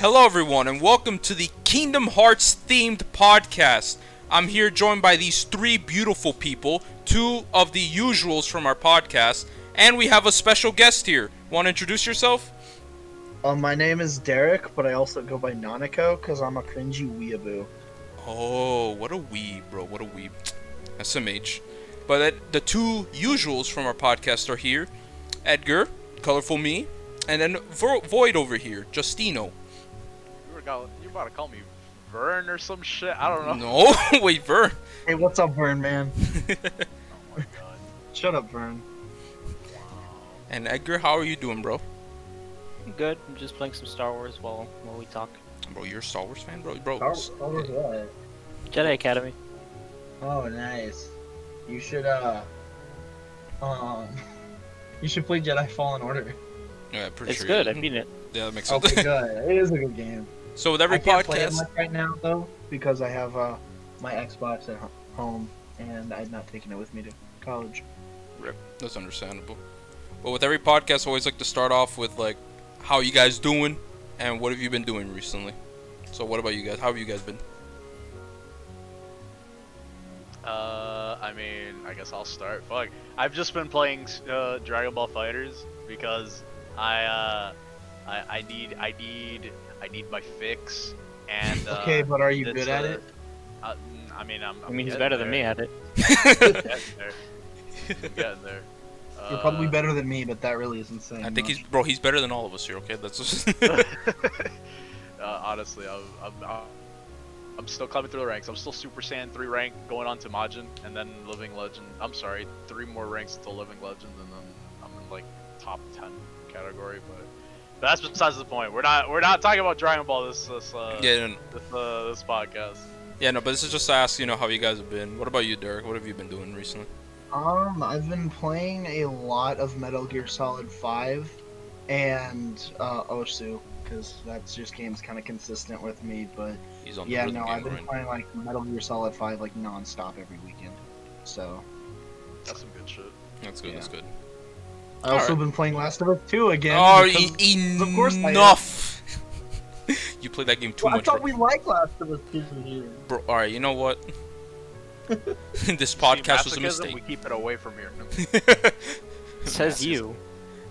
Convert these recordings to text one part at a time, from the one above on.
Hello everyone and welcome to the Kingdom Hearts themed podcast. I'm here joined by these three beautiful people, two of the usuals from our podcast, and we have a special guest here. Want to introduce yourself? My name is Derek, but I also go by Nanako because I'm a cringy weeaboo. Oh, what a weeb, bro. What a weeb. SMH. But the two usuals from our podcast are here. Edgar, Colorful Me, and then Void over here, Justino. You about to call me Vern or some shit? I don't know. No, wait, Vern. Hey, what's up, Vern, man? Oh my god. Shut up, Vern. And Edgar, how are you doing, bro? I'm good. I'm just playing some Star Wars while we talk. Bro, you're a Star Wars fan, bro? Star Wars what? Jedi Academy. Oh, nice. You should, you should play Jedi Fallen Order. Yeah, pretty sure. It's good. I've seen it. Yeah, that makes sense. Okay, good. It is a good game. So with every podcast, I can't play it much right now though because I have my Xbox at home and I'm not taking it with me to college. Rip. That's understandable. But with every podcast, I always like to start off with like, how you guys doing and what have you been doing recently? So what about you guys? How have you guys been? I mean, I guess I'll start. Fuck, I've just been playing Dragon Ball FighterZ because I need my fix. And okay, but are you good at it? I mean, I mean, he's better than me at it. I'm getting there. You're probably better than me, but that really is insane. I think he's, bro, he's better than all of us here. Okay, that's just... honestly, I'm still climbing through the ranks. I'm still Super Saiyan 3 rank, going on to Majin, and then Living Legend. I'm sorry, 3 more ranks until Living Legend, and then I'm in like top 10 category, but. That's besides the point. We're not talking about Dragon Ball this podcast. Yeah, no, but this is just to ask, you know, how you guys have been. What about you, Derek? What have you been doing recently? I've been playing a lot of Metal Gear Solid 5 and Osu, because that's just game's kind of consistent with me. But yeah, no, I've been playing like Metal Gear Solid 5 like nonstop every weekend. So that's some good shit. That's good. Yeah. That's good. I also been playing Last of Us 2 again. Oh, enough! You played that game too much. I thought we liked Last of Us 2 here. Bro, alright, you know what? This podcast was a mistake. We keep it away from here. Says you.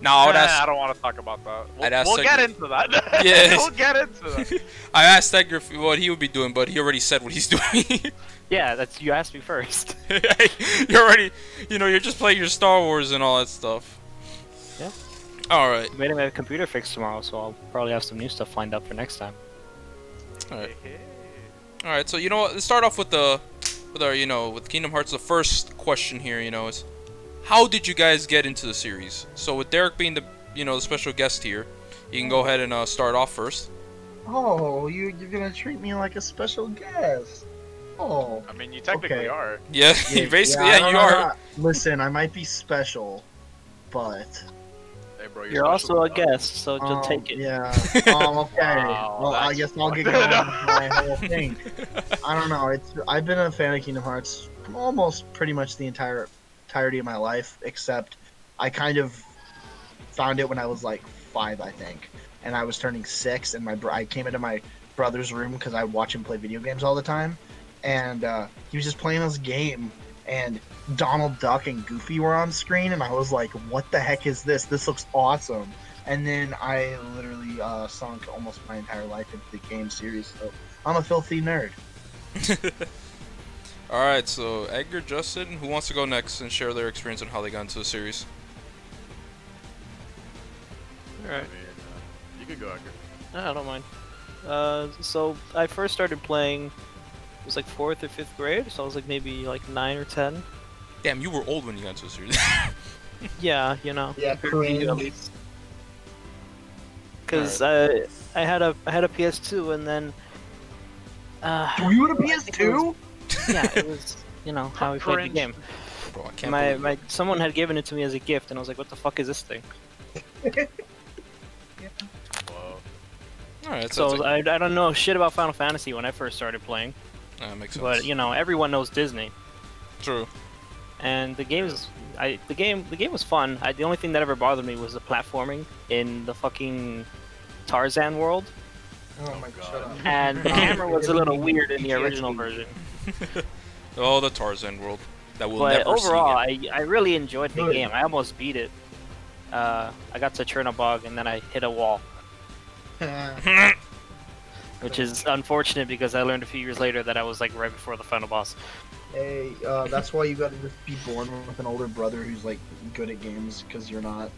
No, I would ask... I don't want to talk about that. We'll get into that. Yeah. We'll get into that. I asked Edgar what he would be doing, but he already said what he's doing. Yeah, that's you asked me first. You're already... You know, you're just playing your Star Wars and all that stuff. Yeah. Alright. Made him have a computer fix tomorrow, so I'll probably have some new stuff lined up for next time. Alright. Alright, so you know what, let's start off with with Kingdom Hearts. The first question here, you know, is how did you guys get into the series? So with Derek being the special guest here, you can go ahead and start off first. Oh, you're gonna treat me like a special guest. Oh. I mean, you technically are. Yeah, basically, you are. Listen, I might be special, but hey bro, you're also a guest, so just take it. Yeah. Okay. Well, I guess I'll get going with my whole thing. I don't know. I've been a fan of Kingdom Hearts almost pretty much the entirety of my life, except I kind of found it when I was like 5, I think, and I was turning 6, and I came into my brother's room because I watch him play video games all the time, and he was just playing this game, and Donald Duck and Goofy were on screen, and I was like, what the heck is this? This looks awesome. And then I literally sunk almost my entire life into the game series, so I'm a filthy nerd. Alright, so Edgar, Justin, who wants to go next and share their experience on how they got into the series? Alright. You could go, Edgar. No, I don't mind. So I first started playing, it was like 4th or 5th grade, so I was like maybe like 9 or 10. Damn, you were old when you got to the series. Yeah, you know. Yeah, because I had a PS2 and then. Were you on a PS2? Yeah, it was how we played the game. Bro, I can't someone had given it to me as a gift, and I was like, what the fuck is this thing? Yeah. Wow. All right, so like... I don't know shit about Final Fantasy when I first started playing. That makes sense. But everyone knows Disney. True. And the game was fun. The only thing that ever bothered me was the platforming in the fucking Tarzan world. Oh my god. And the camera was a little weird in the original version. Oh, the Tarzan world. That we'll never see. But overall, I really enjoyed the game. I almost beat it. I got to Chernobog and then I hit a wall. Which is unfortunate because I learned a few years later that I was like right before the final boss. Hey, that's why you gotta just be born with an older brother who's like good at games, because you're not.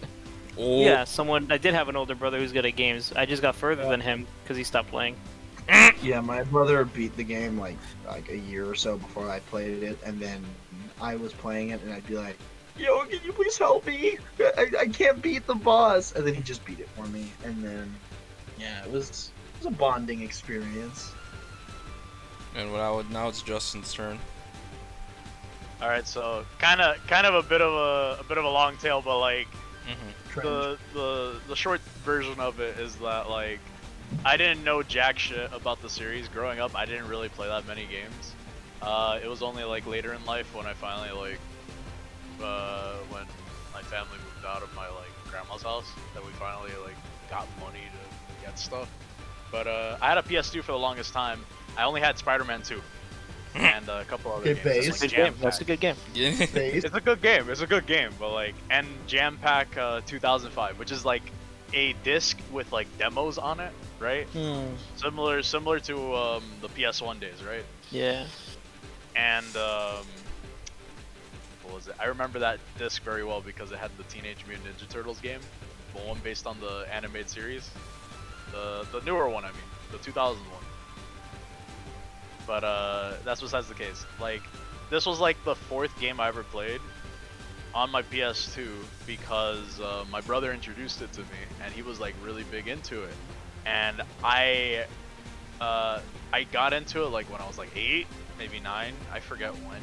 Oh. Yeah, I did have an older brother who's good at games. I just got further than him because he stopped playing. Yeah, my brother beat the game like a year or so before I played it, and then I was playing it and I'd be like, yo, can you please help me? I can't beat the boss. And then he just beat it for me, and then yeah, it was a bonding experience. And now it's Justin's turn. All right, so kind of a bit of a long tail, but like the short version of it is that like I didn't know jack shit about the series growing up. I didn't really play that many games. It was only like later in life when I finally like when my family moved out of my like grandma's house that we finally like got money to get stuff. But I had a PS2 for the longest time. I only had Spider-Man 2. And a couple other games. Just, like, jam pack. That's a good game. It's a good game. It's a good game. But like, and Jam Pack 2005, which is like a disc with like demos on it, right? Similar to the PS1 days, right? Yeah. And what was it? I remember that disc very well because it had the Teenage Mutant Ninja Turtles game, the one based on the animated series, the newer one, I mean, the 2000 one. But that's besides the case. Like, this was like the 4th game I ever played on my PS2 because my brother introduced it to me and he was like really big into it. And I got into it like when I was like 8, maybe 9, I forget when.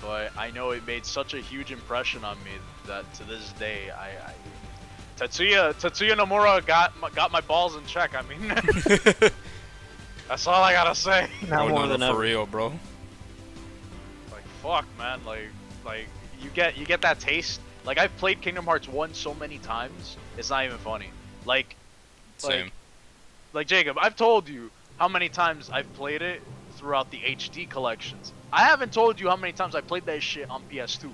But I know it made such a huge impression on me that to this day, Tetsuya Nomura got my balls in check. I mean. That's all I gotta say. Not more than for real, bro. Like, fuck, man. Like you get that taste. Like, I've played Kingdom Hearts 1 so many times, it's not even funny. Same. Like Jacob, I've told you how many times I've played it throughout the HD collections. I haven't told you how many times I played that shit on PS2.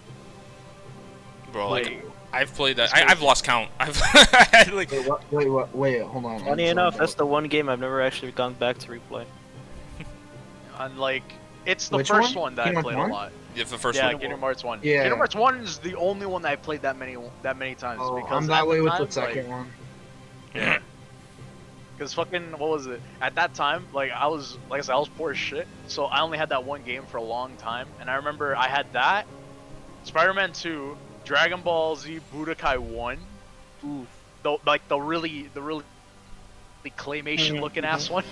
Bro, like I've played that. I've lost count. Wait, hold on. Funny enough, that's the one game I've never actually gone back to replay. And like, it's the first one that I played a lot. Yeah, the first one. Yeah, Kingdom Hearts 1. Yeah. Kingdom Hearts 1 is the only one that I played that many times. Oh, because I'm that way with the second one. Yeah. Because fucking, what was it? At that time, like I said, I was poor as shit, so I only had that one game for a long time. And I remember I had that, Spider-Man 2. Dragon Ball Z Budokai 1. Ooh. The really claymation looking ass one.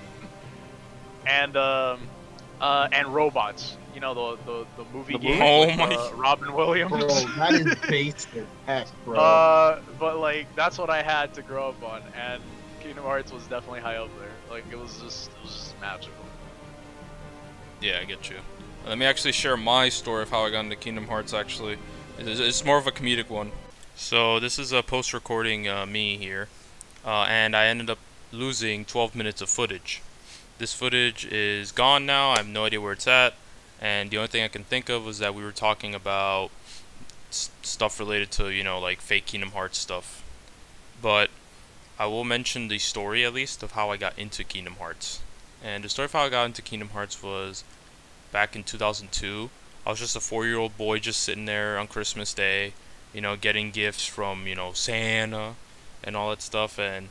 And Robots. You know, the movie game. Oh my Robin Williams. Bro, that is basic heck, bro. But like that's what I had to grow up on, and Kingdom Hearts was definitely high up there. Like it was just magical. Yeah, I get you. Let me actually share my story of how I got into Kingdom Hearts actually. It's more of a comedic one. So this is a post-recording me here, and I ended up losing 12 minutes of footage. This footage is gone now, I have no idea where it's at, and the only thing I can think of was that we were talking about stuff related to, you know, like fake Kingdom Hearts stuff. But I will mention the story, at least, of how I got into Kingdom Hearts. And the story of how I got into Kingdom Hearts was back in 2002. I was just a 4-year-old boy just sitting there on Christmas Day, you know, getting gifts from, you know, Santa and all that stuff. And,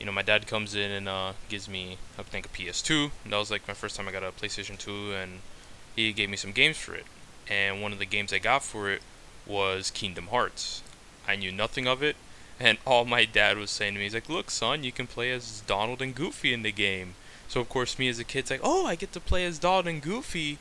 you know, my dad comes in and gives me, I think, a PS2. And that was, like, my first time I got a PlayStation 2, and he gave me some games for it. And one of the games I got for it was Kingdom Hearts. I knew nothing of it, and all my dad was saying to me, he's like, look, son, you can play as Donald and Goofy in the game. So, of course, me as a kid's like, oh, I get to play as Donald and Goofy.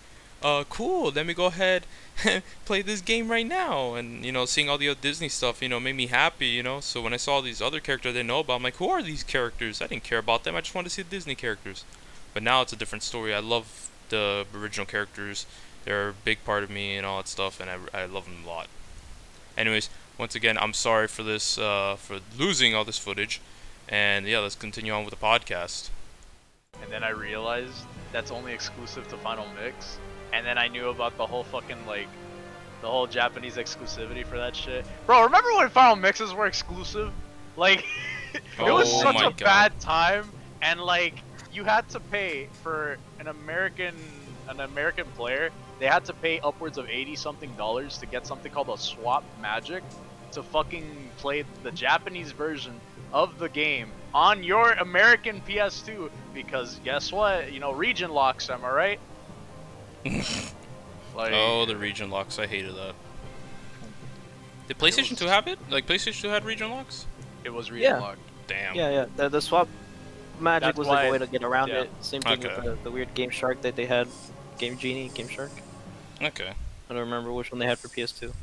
Cool, let me go ahead and play this game right now. And, you know, seeing all the old Disney stuff, you know, made me happy, you know. So when I saw these other characters I didn't know about, I'm like, who are these characters? I didn't care about them. I just wanted to see the Disney characters. But now it's a different story. I love the original characters. They're a big part of me and all that stuff, and I love them a lot. Anyways, once again, I'm sorry for this, for losing all this footage. And yeah, let's continue on with the podcast. And then I realized that's only exclusive to Final Mix. And then I knew about the whole fucking, like, the whole Japanese exclusivity for that shit. Bro, remember when Final Mixes were exclusive? Like, it was such a bad time. And, like, you had to pay for an American player. They had to pay upwards of $80-something to get something called a Swap Magic to fucking play the Japanese version of the game on your American PS2, because guess what? You know, region locks, am I right? Like, oh, the region locks. I hated that. Did PlayStation 2 have it? Like, PlayStation 2 had region locks? It was region locked. Damn. Yeah, yeah. The Swap Magic was like a way to get around it. Same thing with the weird Game Shark that they had. Game Genie, Game Shark. Okay. I don't remember which one they had for PS2.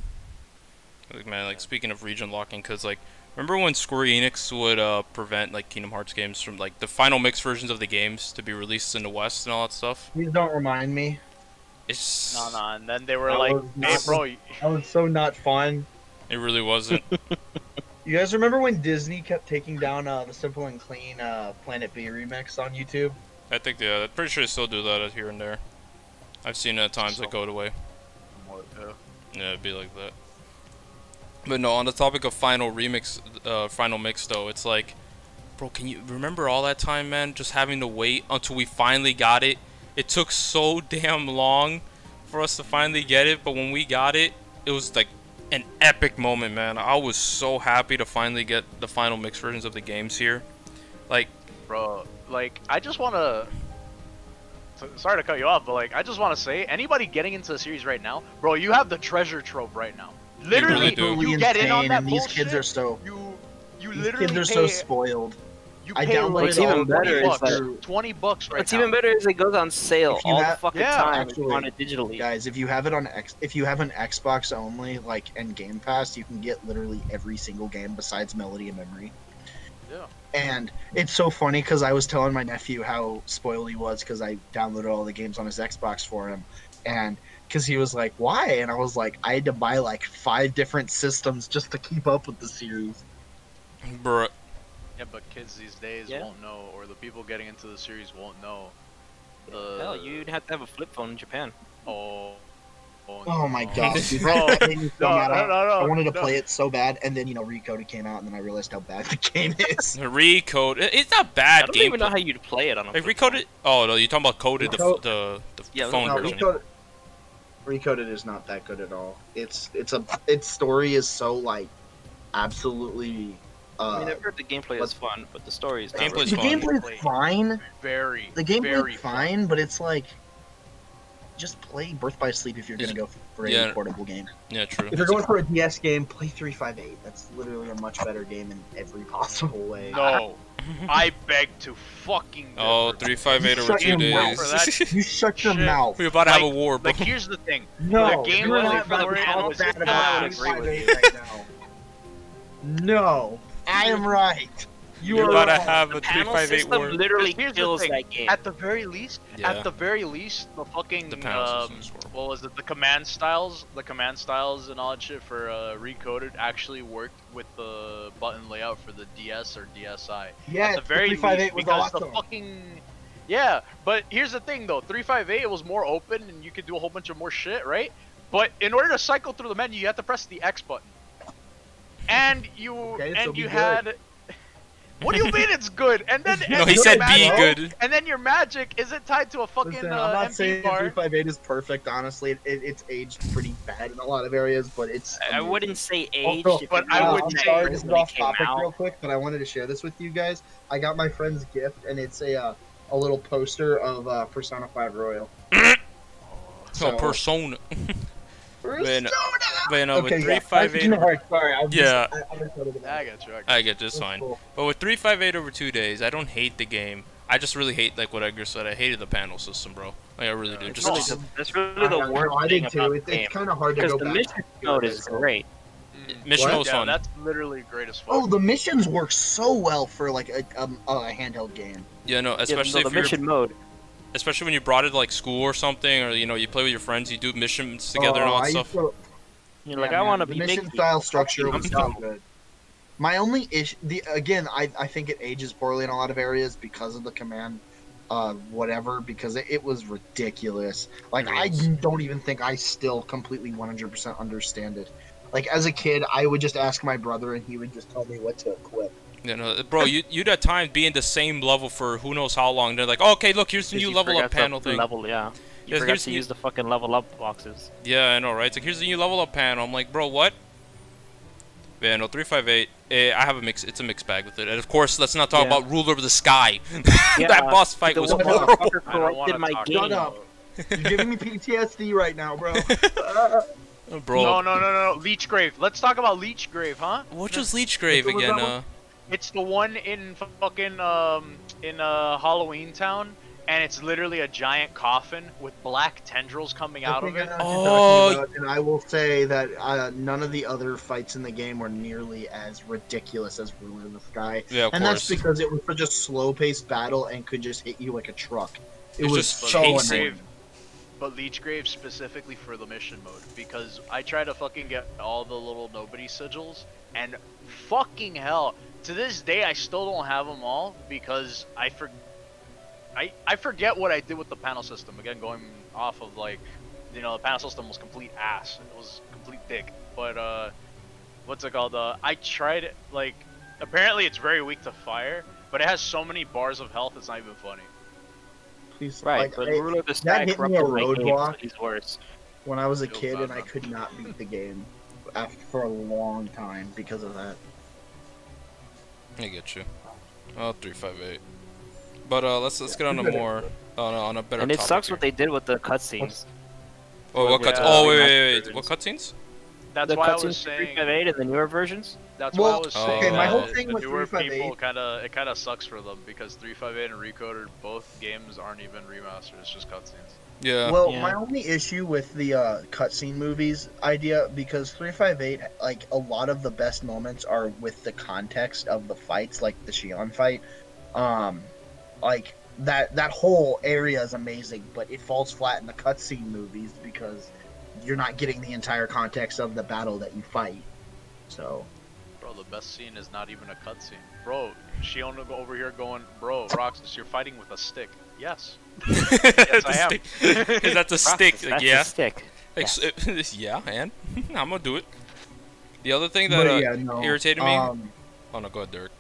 Like, man, like, speaking of region locking, because, like, remember when Square Enix would prevent, like, Kingdom Hearts games from, like, the Final Mix versions of the games to be released in the West and all that stuff? Please don't remind me. It's... No, no, and then they were like, hey, bro... That was so not fun. It really wasn't. You guys remember when Disney kept taking down the Simple and Clean Planet B remix on YouTube? I think, yeah, I'm pretty sure they still do that here and there. I've seen it at times that go away. Yeah, it'd be like that. But no, on the topic of Final Mix though, it's like, bro, can you remember all that time, man? Just having to wait until we finally got it. It took so damn long for us to finally get it, but when we got it, it was like an epic moment, man. I was so happy to finally get the Final Mix versions of the games here. Like, bro, like, I just want to... Sorry to cut you off, but like, I just want to say, anybody getting into the series right now, bro, you have the treasure trove right now. Literally, you get in on that bullshit. These kids are so... You literally kids are so spoiled. You pay like $20 right now. What's even better is it goes on sale all the fucking time. Actually, on it digitally. Guys, if you have it on if you have an Xbox only, like, and Game Pass, you can get literally every single game besides Melody of Memory. Yeah. And it's so funny because I was telling my nephew how spoiled he was because I downloaded all the games on his Xbox for him, and because he was like, why? And I was like, I had to buy like 5 different systems just to keep up with the series. Bruh. Yeah, but kids these days won't know, or the people getting into the series won't know. Hell, you'd have to have a flip phone in Japan. Oh. Oh my god, bro! I wanted to play it so bad, and then, you know, Re:coded came out, and then I realized how bad the game is. Re:coded—it's not bad. I don't even know how you'd play it on a flip phone. Re:coded. Oh no, you're talking about coded the phone version. Re:coded is not that good at all. Its story is so, like, absolutely. I mean, I've heard the gameplay is fun, but the story is not really fun. The gameplay is fine. The gameplay is fine, but it's like. Just play Birth by Sleep if you're going to go for a portable game. Yeah, true. If you're going for a DS game, play 358. That's literally a much better game in every possible way. No. I beg to fucking... Oh, 358 over 2 days. You shut your mouth. We're about to have a war, bro. Like, here's the thing. No, the game really was bad about 358 right now. No, I am right. You're about to have a 358 war. Literally kills that game. At the very least, the fucking what was it? The command styles and all that shit for Re:coded actually worked with the button layout for the DS or DSi. Yeah, at the very least, because the fucking But here's the thing though, 358 was more open and you could do a whole bunch of more shit, right? But in order to cycle through the menu, you had to press the X button, and you had. What do you mean it's good? And then no, he said be good. And then your magic isn't tied to a fucking. Listen, I'm not MP saying bar. 358 is perfect. Honestly, it's aged pretty bad in a lot of areas, but it's. I wouldn't say aged, but I would. Sorry, this is off topic real quick, but I wanted to share this with you guys. I got my friend's gift, and it's a little poster of Persona 5 Royal. Persona. But with 358 I get this fine. Cool. But with 358 over 2 days, I don't hate the game. I just really hate, like what Edgar said, I hated the panel system, bro. Like, I really do. That's really the worst thing about the game. It's kind of hard to go back. Because the mission mode is great. Mission mode is fun. That's literally great as fuck. Oh, the missions work so well for like a handheld game. Yeah, no, especially the mission mode. Especially when you brought it to, like, school or something, or, you know, you play with your friends, you do missions together and all that stuff. You're like, I want to be Mickey. The mission-style structure was so good. My only issue, I think it ages poorly in a lot of areas because of the command, whatever, because it was ridiculous. Like, I don't even think I still completely 100% understand it. Like, as a kid, I would just ask my brother, and he would just tell me what to equip. You know, bro, you'd at times be in the same level for who knows how long. They're like, oh, okay, look, here's the new level up panel thing. Level, yeah. You forgot to use the fucking level up boxes. Yeah, I know, right? It's like, here's the new level up panel. I'm like, bro, what? Yeah, no, 358. I have a mix. It's a mixed bag with it. And of course, let's not talk about Ruler of the Sky. Yeah, that boss fight was horrible. Shut up. You're giving me PTSD right now, bro. Bro. No. Leechgrave. Let's talk about Leechgrave, huh? What is Leechgrave again? It's the one in fucking Halloween Town, and it's literally a giant coffin with black tendrils coming out of it. Oh, and I will say that none of the other fights in the game were nearly as ridiculous as Ruler of the Sky. Yeah, of course. And that's because it was such a slow-paced battle and could just hit you like a truck. It was so annoying. But Leechgrave specifically for the mission mode, because I try to fucking get all the little nobody sigils, and fucking hell, to this day I still don't have them all because I forget what I did with the panel system. Again, going off of like, you know, the panel system was complete ass. It was complete dick. But what's it called? I tried it. Like, apparently it's very weak to fire, but it has so many bars of health. It's not even funny. Right, but Ruler of the Sky corrupted my roadblock. He's worse. When I was a kid, and I could not beat the game for a long time because of that. I get you. Oh, 358. But let's get on to more on a better. And it sucks what they did with the cutscenes. Oh, what cutscenes? Oh, wait. What cutscenes? That's why I was saying 358 in the newer versions. That's why I was saying. Okay, my whole thing with 358. People it kind of sucks for them because 358 and Recoded, both games aren't even remasters. It's just cutscenes. Yeah. Well, my only issue with the cutscene movies idea, because 358, like, a lot of the best moments are with the context of the fights, like the Xion fight. Like that whole area is amazing, but it falls flat in the cutscene movies because you're not getting the entire context of the battle that you fight. So, bro, the best scene is not even a cutscene. Bro, Shion over here going, bro, Roxas, you're fighting with a stick. Yes. Yes, I am. Is that the stick? That's a stick. Yeah, and I'm gonna do it. The other thing that irritated me. Oh no, go ahead, Derek.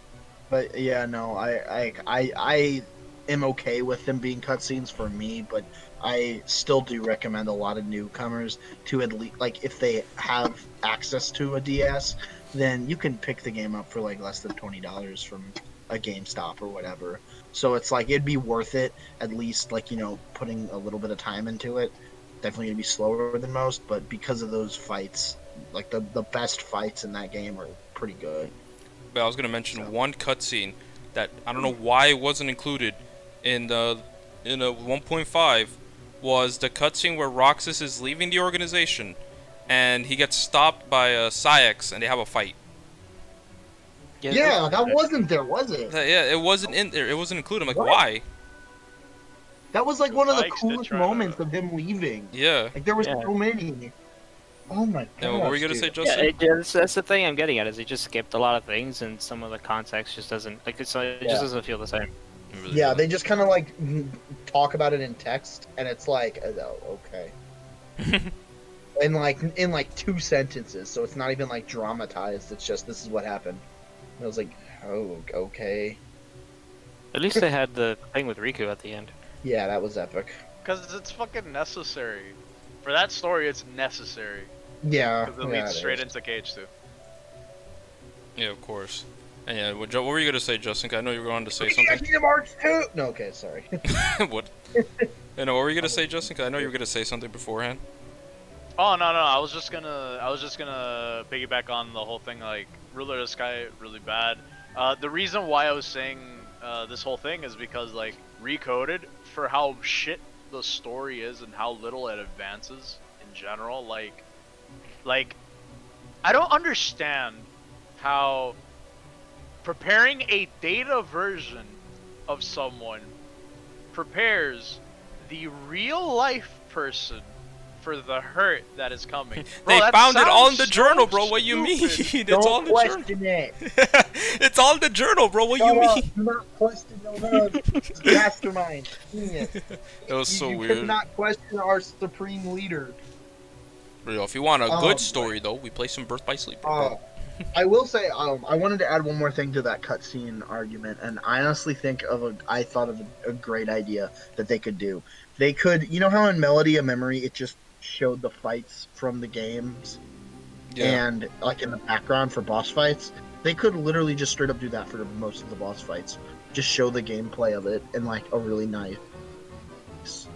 But yeah, no, I am okay with them being cutscenes for me, but I still do recommend a lot of newcomers to at least, like, if they have access to a DS, then you can pick the game up for like less than $20 from a GameStop or whatever. So it's like, it'd be worth it, at least, like, you know, putting a little bit of time into it. Definitely gonna be slower than most, but because of those fights, like the best fights in that game are pretty good. But I was gonna mention one cutscene that I don't know why it wasn't included in the 1.5 was the cutscene where Roxas is leaving the organization, and he gets stopped by Saix, and they have a fight. Yeah, that wasn't there, was it? Yeah, it wasn't in there. It wasn't included. I'm like, why? That was like one of the coolest moments of them leaving. Yeah, like there was so many. Oh my god! What were you gonna say, Justin? Yeah, that's the thing I'm getting at, is it just skipped a lot of things, and some of the context just doesn't, like, it just doesn't feel the same. Really they just kind of like talk about it in text, and it's like, oh, okay, and like in like 2 sentences, so it's not even like dramatized. It's just, this is what happened. And I was like, oh, okay. At least they had the thing with Riku at the end. Yeah, that was epic. Because it's fucking necessary for that story. It's necessary. Yeah, because it leads straight into Cage 2. Yeah, of course. And yeah, what were you gonna say, Justin? I know you were going to say something. Kingdom Hearts 2. No, okay, sorry. What? You know, what were you gonna say, Justin? 'Cause I know you were gonna say something beforehand. Oh no, I was just gonna piggyback on the whole thing. Like, Ruler of the Sky, really bad. The reason why I was saying this whole thing is because, like, Recoded, for how shit the story is and how little it advances in general, like I don't understand how preparing a data version of someone prepares the real life person for the hurt that is coming. Bro, they found it all in the journal, bro. What you mean? It's all in the journal. It's all in the journal, bro. What you mean? Do not question the mastermind. That was so weird. You could not question our supreme leader. Bro, if you want a good story, though, we play some Birth by Sleep. I will say, I wanted to add one more thing to that cutscene argument, and I honestly think of I thought of a great idea that they could do. They could, you know how in Melody of Memory it just showed the fights from the games, and like in the background for boss fights, they could literally just straight up do that for most of the boss fights. Just show the gameplay of it in like a really nice,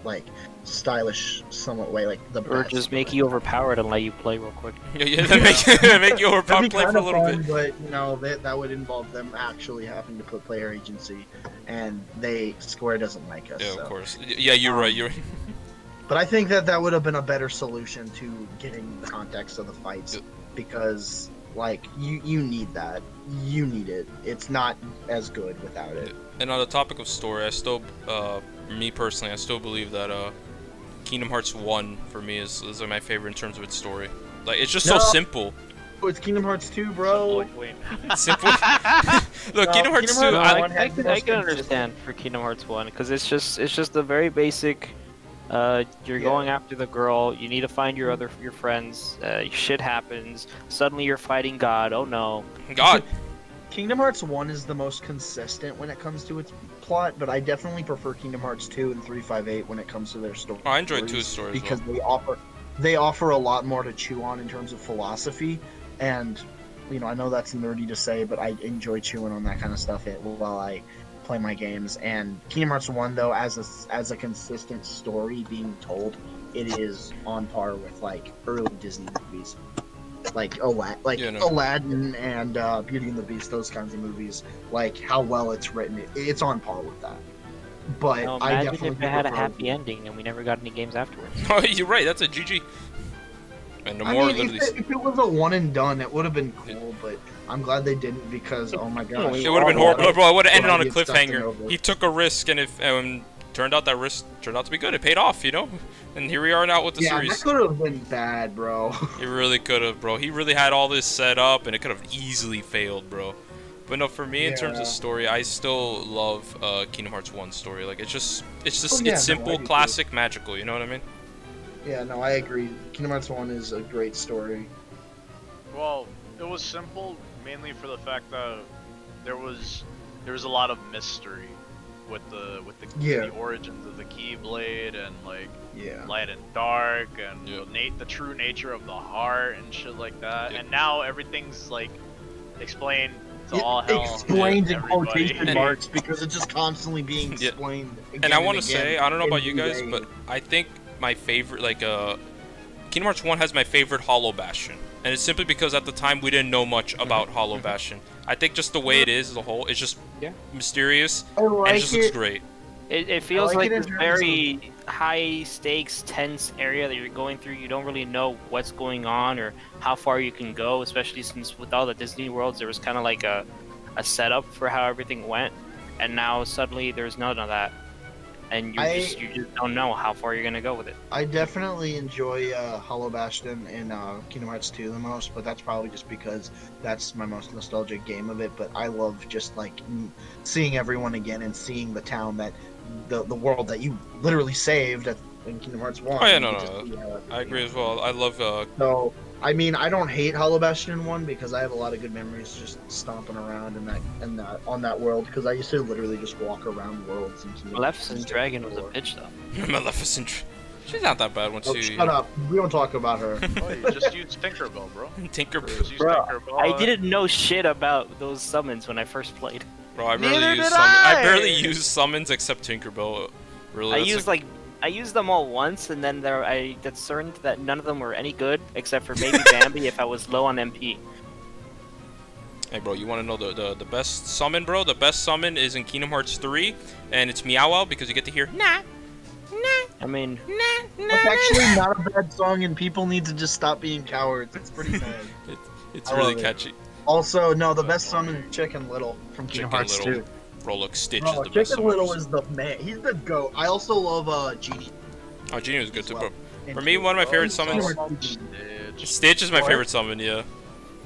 like stylish somewhat way, like the or just make you overpowered and let you play real quick. Make you overpowered, play for a little bit. But you know that would involve them actually having to put player agency, and Square doesn't like us. Yeah, so. Of course. Yeah, you're right. You're right. But I think that would have been a better solution to getting the context of the fights, because like you need that. You need it. It's not as good without it. And on the topic of story, I still, me personally, I still believe that Kingdom Hearts 1 for me is my favorite in terms of its story. Like it's just so simple. Oh, it's Kingdom Hearts 2, bro. Simple. Look, Kingdom Hearts 2. I can understand for Kingdom Hearts 1 because it's just a very basic. You're going after the girl. You need to find your friends. Shit happens. Suddenly you're fighting God. Oh no. God. Kingdom Hearts 1 is the most consistent when it comes to its plot, but I definitely prefer Kingdom Hearts 2 and 358 when it comes to their story. Oh, I enjoy 2's story because they offer a lot more to chew on in terms of philosophy, and you know I know that's nerdy to say, but I enjoy chewing on that kind of stuff while I play my games. And Kingdom Hearts 1 though, as a consistent story being told, it is on par with like early Disney movies. Like Aladdin and Beauty and the Beast, those kinds of movies. Like how well it's written, it's on par with that. But you know, I definitely if it had a happy ending and we never got any games afterwards. Oh, you're right. That's a GG. And I mean, if it was a one and done, it would have been cool. But I'm glad they didn't because oh my gosh, it would have been horrible, bro. I would have ended on a cliffhanger. He took a risk, and turned out that risk turned out to be good. It paid off, you know? And here we are now with the series. Yeah, that could have been bad, bro. It really could have, bro. He really had all this set up, and it could have easily failed, bro. But no, for me, in terms of story, I still love Kingdom Hearts 1's story. Like, it's simple, classic, magical, you know what I mean? Yeah, no, I agree. Kingdom Hearts 1 is a great story. Well, it was simple, mainly for the fact that there was a lot of mystery with the origins of the Keyblade and like light and dark and the true nature of the heart and shit like that. And now everything's like explained to all hell. Explained in quotation marks because it's just constantly being explained. And I want to say, I don't know about you guys, but I think my favorite Kingdom Hearts 1 has my favorite Hollow Bastion. And it's simply because at the time we didn't know much about Hollow Bastion. I think just the way it is as a whole, it's just mysterious and it just looks great. It feels like this very high stakes, tense area that you're going through. You don't really know what's going on or how far you can go, especially since with all the Disney worlds, there was kind of like a setup for how everything went. And now suddenly there's none of that. And you just don't know how far you're going to go with it. I definitely enjoy Hollow Bastion in Kingdom Hearts 2 the most, but that's probably just because that's my most nostalgic game of it. But I love just like seeing everyone again and seeing the town that the world that you literally saved in Kingdom Hearts 1. Oh, yeah, no, I agree as well. I love... So, I mean, I don't hate Hollow Bastion 1 because I have a lot of good memories just stomping around on that world because I used to literally just walk around worlds. Maleficent's dragon was a bitch, though. Maleficent, she's not that bad once you... Shut up. We don't talk about her. Oh, you just used Tinkerbell, bro. Tinkerbell. I didn't know shit about those summons when I first played. Bro, I barely used summons. I barely used summons except Tinkerbell. Really, I used like... I used them all once, and then I discerned that none of them were any good, except for maybe Bambi if I was low on MP. Hey, bro, you want to know the best summon, bro? The best summon is in Kingdom Hearts 3, and it's Meow because you get to hear nah, nah. I mean, nah. It's actually not a bad song, and people need to just stop being cowards. It's pretty bad. it's really catchy. Also, no, the best summon is Chicken Little from Kingdom Hearts 2. Bro, look, Stitch is the best. Chicken Little is the man. He's the goat. I also love Genie. Oh, Genie was good too, bro. For me, one of my favorite summons. Stitch is my favorite summon, yeah.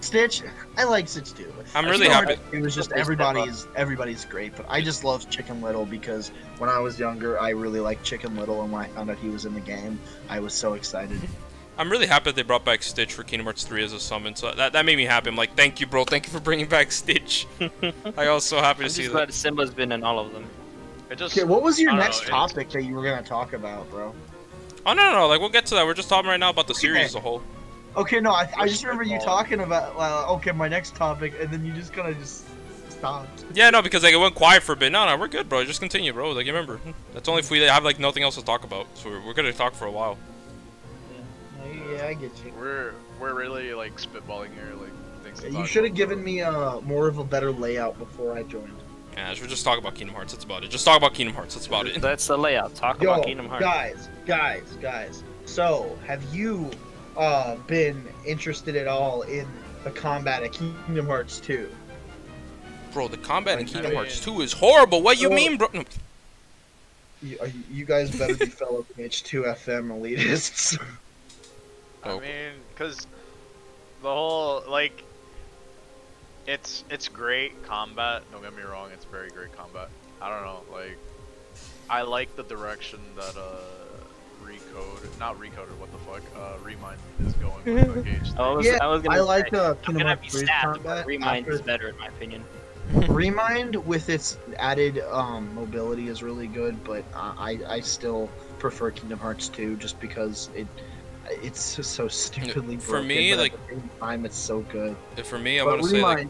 Stitch, I like Stitch too. I'm really happy. It was just everybody's great, but I just love Chicken Little because when I was younger, I really liked Chicken Little, and when I found out he was in the game, I was so excited. I'm really happy that they brought back Stitch for Kingdom Hearts 3 as a summon, so that made me happy. I'm like, thank you, bro. Thank you for bringing back Stitch. I was so happy to see that. I'm glad Simba's been in all of them. Okay, what was your next topic that you were gonna talk about, bro? Oh no, like we'll get to that. We're just talking right now about the series as a whole. Okay, no, I just remember you talking about okay, my next topic, and then you just kind of stopped. Yeah, no, because like it went quiet for a bit. No, we're good, bro. Just continue, bro. Like remember, that's only if we have like nothing else to talk about. So we're gonna talk for a while. Yeah, I get you. We're really like spitballing here, like things. Yeah, you should have given me more of a better layout before I joined. Yeah, we're just talking about Kingdom Hearts. That's about it. Just talk about Kingdom Hearts. That's about it. That's the layout. Talk about Kingdom Hearts. Guys. So, have you been interested at all in the combat of Kingdom Hearts 2? Bro, the combat in Kingdom Hearts 2 is horrible. What do you mean, bro? No. You guys better be fellow H2 FM elitists. I mean, because the whole, like... It's great combat, don't get me wrong, it's very great combat. I don't know, like, I like the direction that, Remind is going with the gauge. I like the Kingdom Hearts 3 combat. Remind is better in my opinion. Remind with its added, mobility is really good, but I still prefer Kingdom Hearts 2 just because it's just so stupidly broken, for me, but like, at the same time, it's so good. For me, I want to say, like...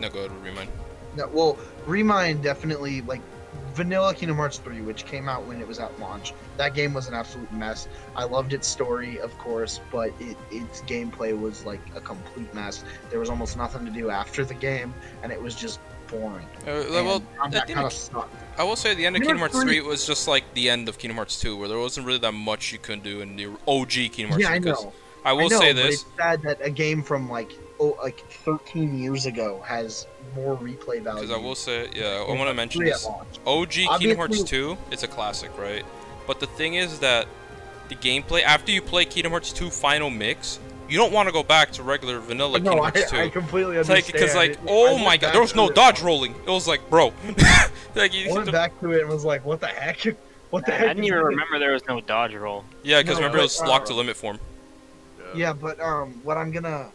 No, go ahead, Remind. No, well, Remind definitely, like, vanilla Kingdom Hearts 3, which came out when it was at launch. That game was an absolute mess. I loved its story, of course, but its gameplay was, like, a complete mess. There was almost nothing to do after the game, and it was just boring. Well, that kind of sucked. I will say the end of Kingdom Hearts 3 was just like the end of Kingdom Hearts 2, where there wasn't really that much you could do in the OG Kingdom Hearts 2. Yeah, I know. I will say this. It's sad that a game from like 13 years ago has more replay value. Because I will say, yeah, I want to mention this. OG Kingdom Hearts 2, it's a classic, right? But the thing is that the gameplay, after you play Kingdom Hearts 2 Final Mix, you don't want to go back to regular vanilla Kingdom Hearts 2. I completely understand. Because like, oh my god, there was no dodge rolling. It was like, bro. Like, I went back to it and was like, what the heck? What the heck? I didn't even remember there was no dodge roll. Yeah, because remember it was locked to limit form. Yeah, but what I'm gonna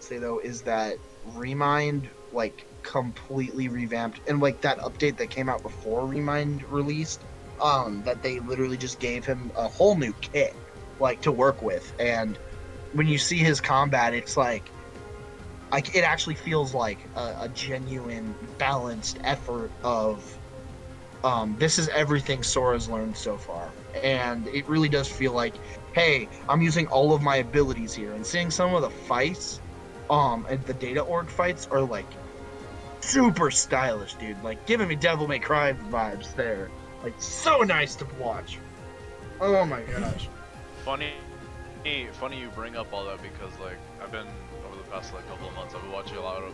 say though is that Remind like completely revamped, and like that update that came out before Remind released, that they literally just gave him a whole new kit like to work with. And when you see his combat, it's like it actually feels like a genuine, balanced effort of this is everything Sora's learned so far. And it really does feel like, hey, I'm using all of my abilities here. And seeing some of the fights, and the Data Org fights are like super stylish, dude. Like giving me Devil May Cry vibes there. Like so nice to watch. Oh my gosh. Funny you bring up all that because like I've been over the past like couple of months I've been watching a lot of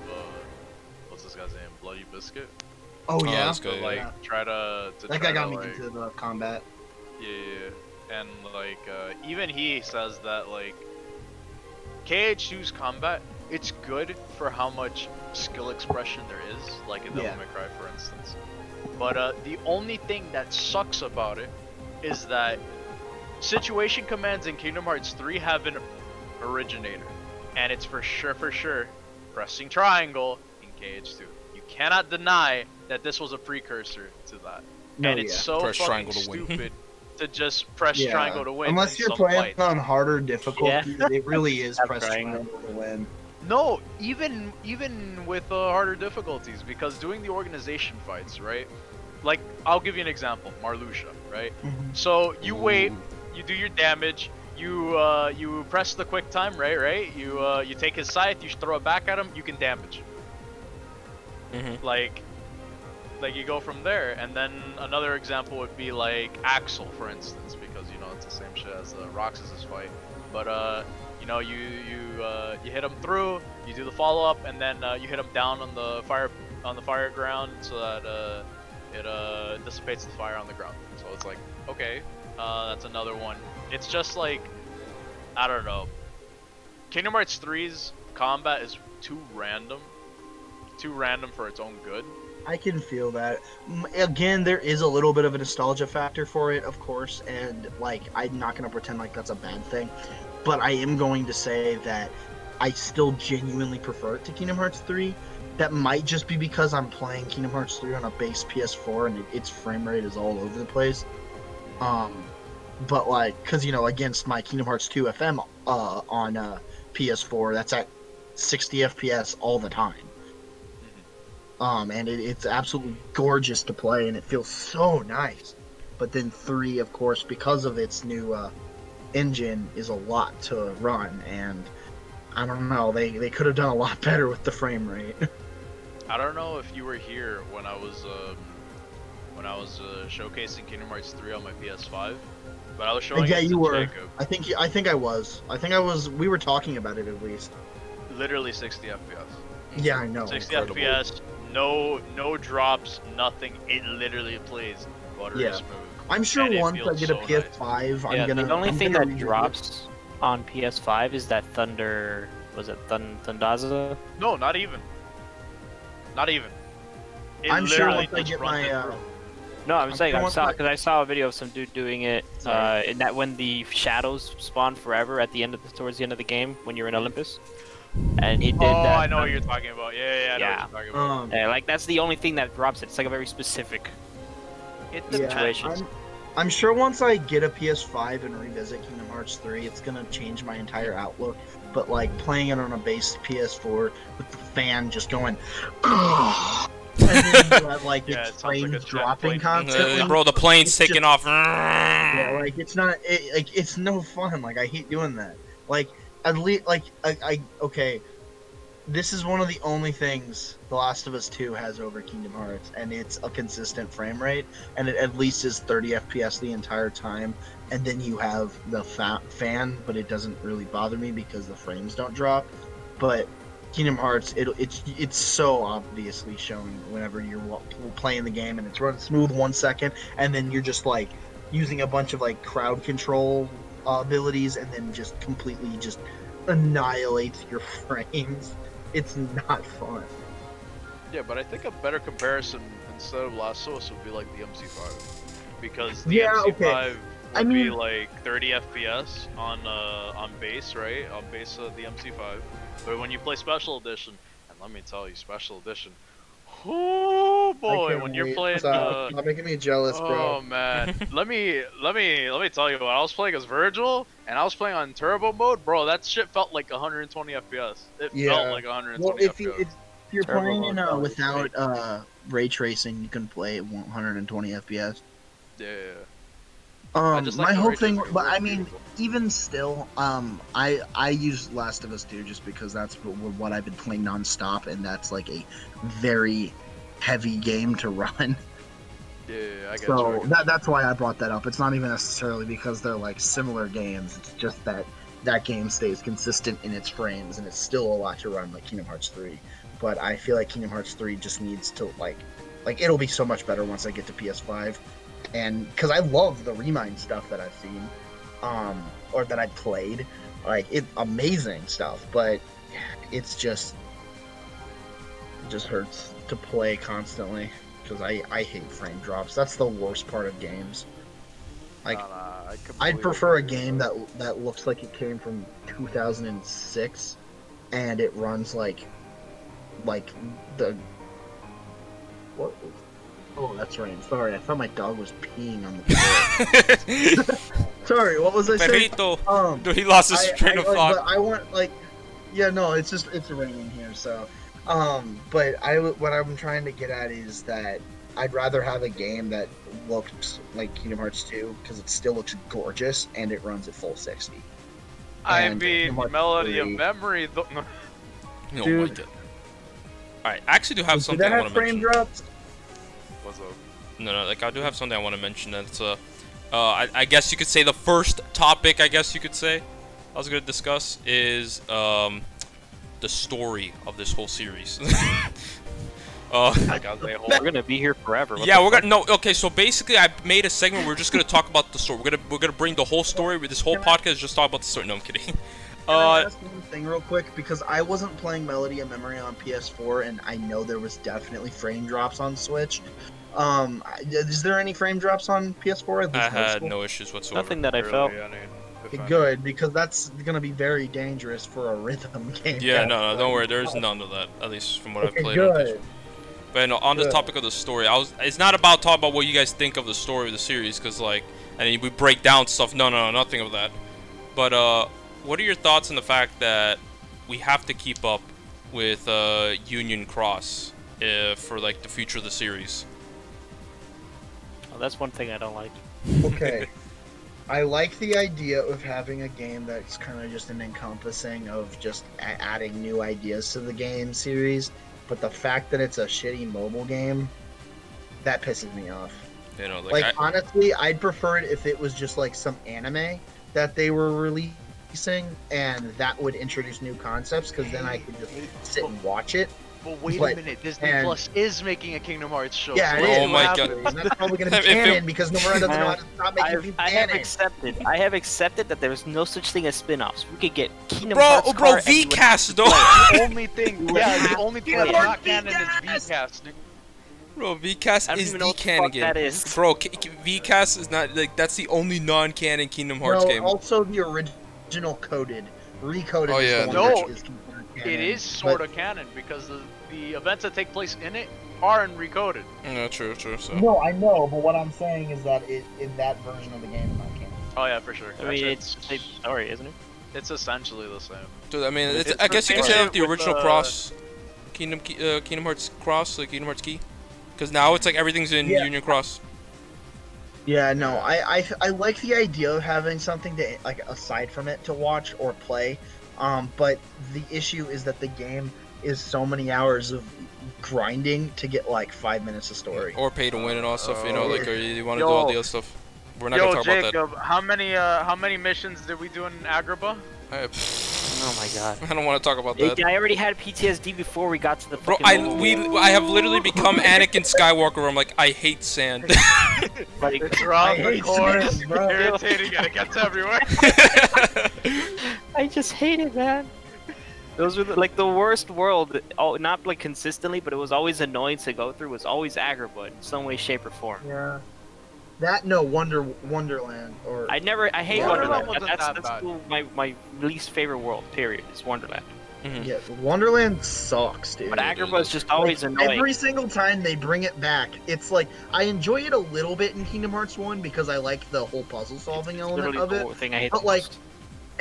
what's this guy's name, Bloody Biscuit. Oh yeah, that's good. Like try to that guy got me into the combat. Yeah, and like even he says that like KH2's combat, it's good for how much skill expression there is, like in Devil May Cry for instance. But the only thing that sucks about it is that situation commands in Kingdom Hearts 3 have an originator, and it's for sure pressing triangle in KH2. You cannot deny that this was a precursor to that. No, and it's so press fucking stupid to just press triangle to win. Unless you're playing on harder difficulty, it really is press triangle to win. No, even with harder difficulties, because doing the organization fights, right? Like, I'll give you an example, Marluxia, right? So you wait. You do your damage. You you press the quick time, right? You you take his scythe. You throw it back at him. You can damage. Like you go from there. And then another example would be like Axel, for instance, because you know it's the same shit as Roxas's fight. But you know you hit him through. You do the follow up, and then you hit him down on the fire ground so that it dissipates the fire on the ground. So it's like, okay, that's another one. It's just like, I don't know. Kingdom Hearts 3's combat is too random for its own good. I can feel that. Again, there is a little bit of a nostalgia factor for it, of course, and like I'm not going to pretend like that's a bad thing, but I am going to say that I still genuinely prefer it to Kingdom Hearts 3. That might just be because I'm playing Kingdom Hearts 3 on a base PS4 and its frame rate is all over the place. But like, because, you know, against my Kingdom Hearts 2 FM on PS4, that's at 60 FPS all the time. And it's absolutely gorgeous to play, and it feels so nice. But then 3, of course, because of its new engine, is a lot to run, and I don't know, they could have done a lot better with the frame rate. I don't know if you were here when I was showcasing Kingdom Hearts 3 on my PS5, but I was showing. Yeah, you were. Jacob. I think I was. We were talking about it at least. Literally 60 FPS. Yeah, I know. 60 incredible. FPS. No drops, nothing. It literally plays buttery smooth. I'm sure once I get a PS5, nice. The only thing that drops on PS5 is that Thunder. Was it Thundaza? No, not even. Not even. It I'm sure once I get my. No, I'm saying I saw a video of some dude doing it. In that when the shadows spawn forever at the end of towards the end of the game when you're in Olympus. And he did that. I know what you're talking about. Yeah, I know what you're talking about. Like, that's the only thing that drops it. It's like a very specific situation. I'm sure once I get a PS5 and revisit Kingdom Hearts 3, it's going to change my entire outlook. But, like, playing it on a base PS4 with the fan just going, ugh! And then you have, like, the planes like dropping constantly. Bro, the plane's taking off. Yeah, like, it's not, like, it's no fun. Like, I hate doing that. Like, at least, like, okay, this is one of the only things The Last of Us 2 has over Kingdom Hearts, and it's a consistent frame rate, and it at least is 30 FPS the entire time, and then you have the fan, but it doesn't really bother me because the frames don't drop. But Kingdom Hearts, it's so obviously shown whenever you're playing the game, and it's running smooth 1 second, and then you're just, like, using a bunch of, like, crowd control abilities, and then just completely just annihilates your frames. It's not fun. Yeah, but I think a better comparison instead of Last of Us would be like the MC5, because the MC5 would be like 30 FPS on base, right? On base of the MC5. But when you play Special Edition, and let me tell you, Special Edition. Oh boy, when you're playing, you're making me jealous, bro. Oh man, let me tell you what. I was playing as Virgil, and I was playing on turbo mode, bro. That shit felt like 120 FPS. It felt like 120 FPS. Well, if you're turbo playing mode, without ray tracing, you can play at 120 FPS. Yeah. My whole thing, but I mean, even still, I use Last of Us 2 just because that's what I've been playing nonstop, and that's like a very heavy game to run. Yeah, I get so that's why I brought that up. It's not even necessarily because they're like similar games. It's just that that game stays consistent in its frames, and it's still a lot to run, like Kingdom Hearts 3. But I feel like Kingdom Hearts 3 just needs to like it'll be so much better once I get to PS5. And because I love the Remind stuff that I've seen, or that I played, like it's amazing stuff. But it's just hurts to play constantly because I hate frame drops. That's the worst part of games. Like I'd prefer a game that looks like it came from 2006, and it runs like the what. Oh, that's right. I'm sorry. I thought my dog was peeing on the floor. Sorry, what was I saying? Dude, he lost his train of thought. I want, like, yeah, no, it's just, it's raining here, so. But what I'm trying to get at is that I'd rather have a game that looks like Kingdom Hearts 2, because it still looks gorgeous, and it runs at full 60. Melody of Memory, no, dude. Alright, I actually do have something I want to mention. Did that have frame drops? No, like I do have something I want to mention. That's I guess you could say the first topic. I guess you could say I was gonna discuss is the story of this whole series. Like I was like, we're gonna be here forever. What yeah, we're gonna no. Okay, so basically, I made a segment. We're just gonna talk about the story. We're gonna bring the whole story. With this whole podcast, just talk about the story. No, I'm kidding. Can I ask one thing real quick, because I wasn't playing Melody of Memory on PS4, and I know there was definitely frame drops on Switch. Is there any frame drops on PS4? I had no issues whatsoever. Nothing that I felt. Good, because that's gonna be very dangerous for a rhythm game. Yeah, no, don't worry. There's none of that, at least from what I've played. Good. But no, on the topic of the story, it's not about talking about what you guys think of the story of the series, because like, and we break down stuff. No, nothing of that. But what are your thoughts on the fact that we have to keep up with Union Cross for like the future of the series? Oh, that's one thing I don't like. Okay. I like the idea of having a game that's kind of just an encompassing of just adding new ideas to the game series, but the fact that it's a shitty mobile game, that pisses me off. You know, like honestly, I'd prefer it if it was just like some anime that they were releasing. And that would introduce new concepts, because then I could just sit and watch it. But wait a minute, Disney Plus is making a Kingdom Hearts show. Yeah, so oh my god, and that's probably going to be canon because Nomura doesn't know how to stop making people canon. I have accepted that there is no such thing as spin-offs. We could get Kingdom Hearts. Bro, VCast though. The only thing, the only thing that's not canon is VCast. Bro, VCast is the canon game. Bro, VCast is not like that's the only non-canon Kingdom Hearts game. Also, the original coded, recoded. Oh yeah, no, it is sort of canon because the events that take place in it are in Recoded. No, true. So. No, I know, but what I'm saying is that it in that version of the game is not canon. Oh yeah, for sure. I mean, it's story, isn't it? It's essentially the same. Dude, I mean, I guess you could say the original Cross, Kingdom Hearts Cross, like Kingdom Hearts Key, because now it's like everything's in Union Cross. Yeah, no, I like the idea of having something to like aside from it to watch or play, but the issue is that the game is so many hours of grinding to get like 5 minutes of story. Or pay to win and all stuff, you know, like or you want to do all the other stuff. We're not gonna talk about that. How many missions did we do in Agrabah? Oh my god. I don't want to talk about that. I already had PTSD before we got to the fucking I have literally become Anakin Skywalker where I'm like, I hate sand. Like, it's wrong, the course. Irritating, and it gets everywhere. I just hate it, man. Those were like the worst world, not like consistently, but it was always annoying to go through. It was always Agrabah in some way, shape, or form. Yeah. That Wonderland or I hate Wonderland. That's my least favorite world. Period. Is Wonderland. Mm-hmm. Yeah, Wonderland sucks, dude. But Agrabah's just always annoying. Every single time they bring it back, it's like I enjoy it a little bit in Kingdom Hearts 1 because I like the whole puzzle solving element of it. Thing I hate but like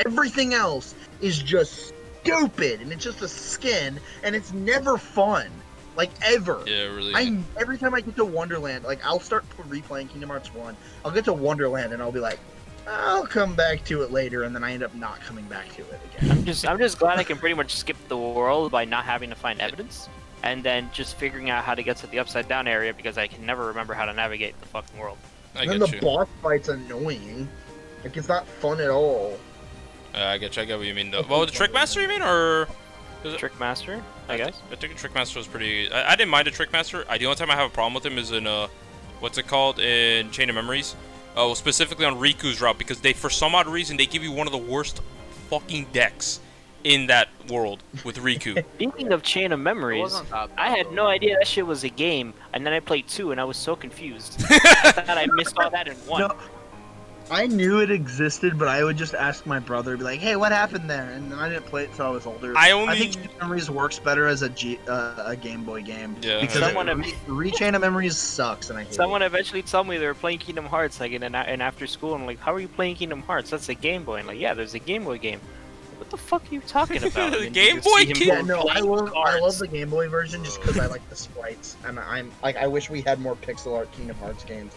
everything else is just stupid, and it's just a skin, and it's never fun. Like, ever. Yeah, really. Every time I get to Wonderland, like, I'll start replaying Kingdom Hearts 1. I'll get to Wonderland, and I'll be like, I'll come back to it later, and then I end up not coming back to it again. I'm just glad I can pretty much skip the world by not having to find evidence, and then just figuring out how to get to the upside-down area, because I can never remember how to navigate the fucking world. And then the boss fight's annoying. Like, it's not fun at all. I get what you mean, though. Well, the Trickmaster, you mean, or...? Trickmaster, I guess. I think Trickmaster was pretty. I didn't mind the Trickmaster. The only time I have a problem with him is in what's it called in Chain of Memories? Well, specifically on Riku's route because they, for some odd reason, they give you one of the worst fucking decks in that world with Riku. Speaking of Chain of Memories, I had no idea that shit was a game, and then I played 2, and I was so confused. I thought I missed all that in 1. No. I knew it existed, but I would just ask my brother, be like, "Hey, what happened there?" And I didn't play it till I was older. I think Chain of Memories works better as a Game Boy game. Yeah. Because Re:chain of Memories sucks, and I hate Someone eventually told me they were playing Kingdom Hearts, like in after school, and I'm like, "How are you playing Kingdom Hearts? That's a Game Boy." And like, yeah, there's a Game Boy game. What the fuck are you talking about? The Game Boy game? Yeah, no, I love the Game Boy version just because I like the sprites, and I'm like, I wish we had more pixel art Kingdom Hearts games.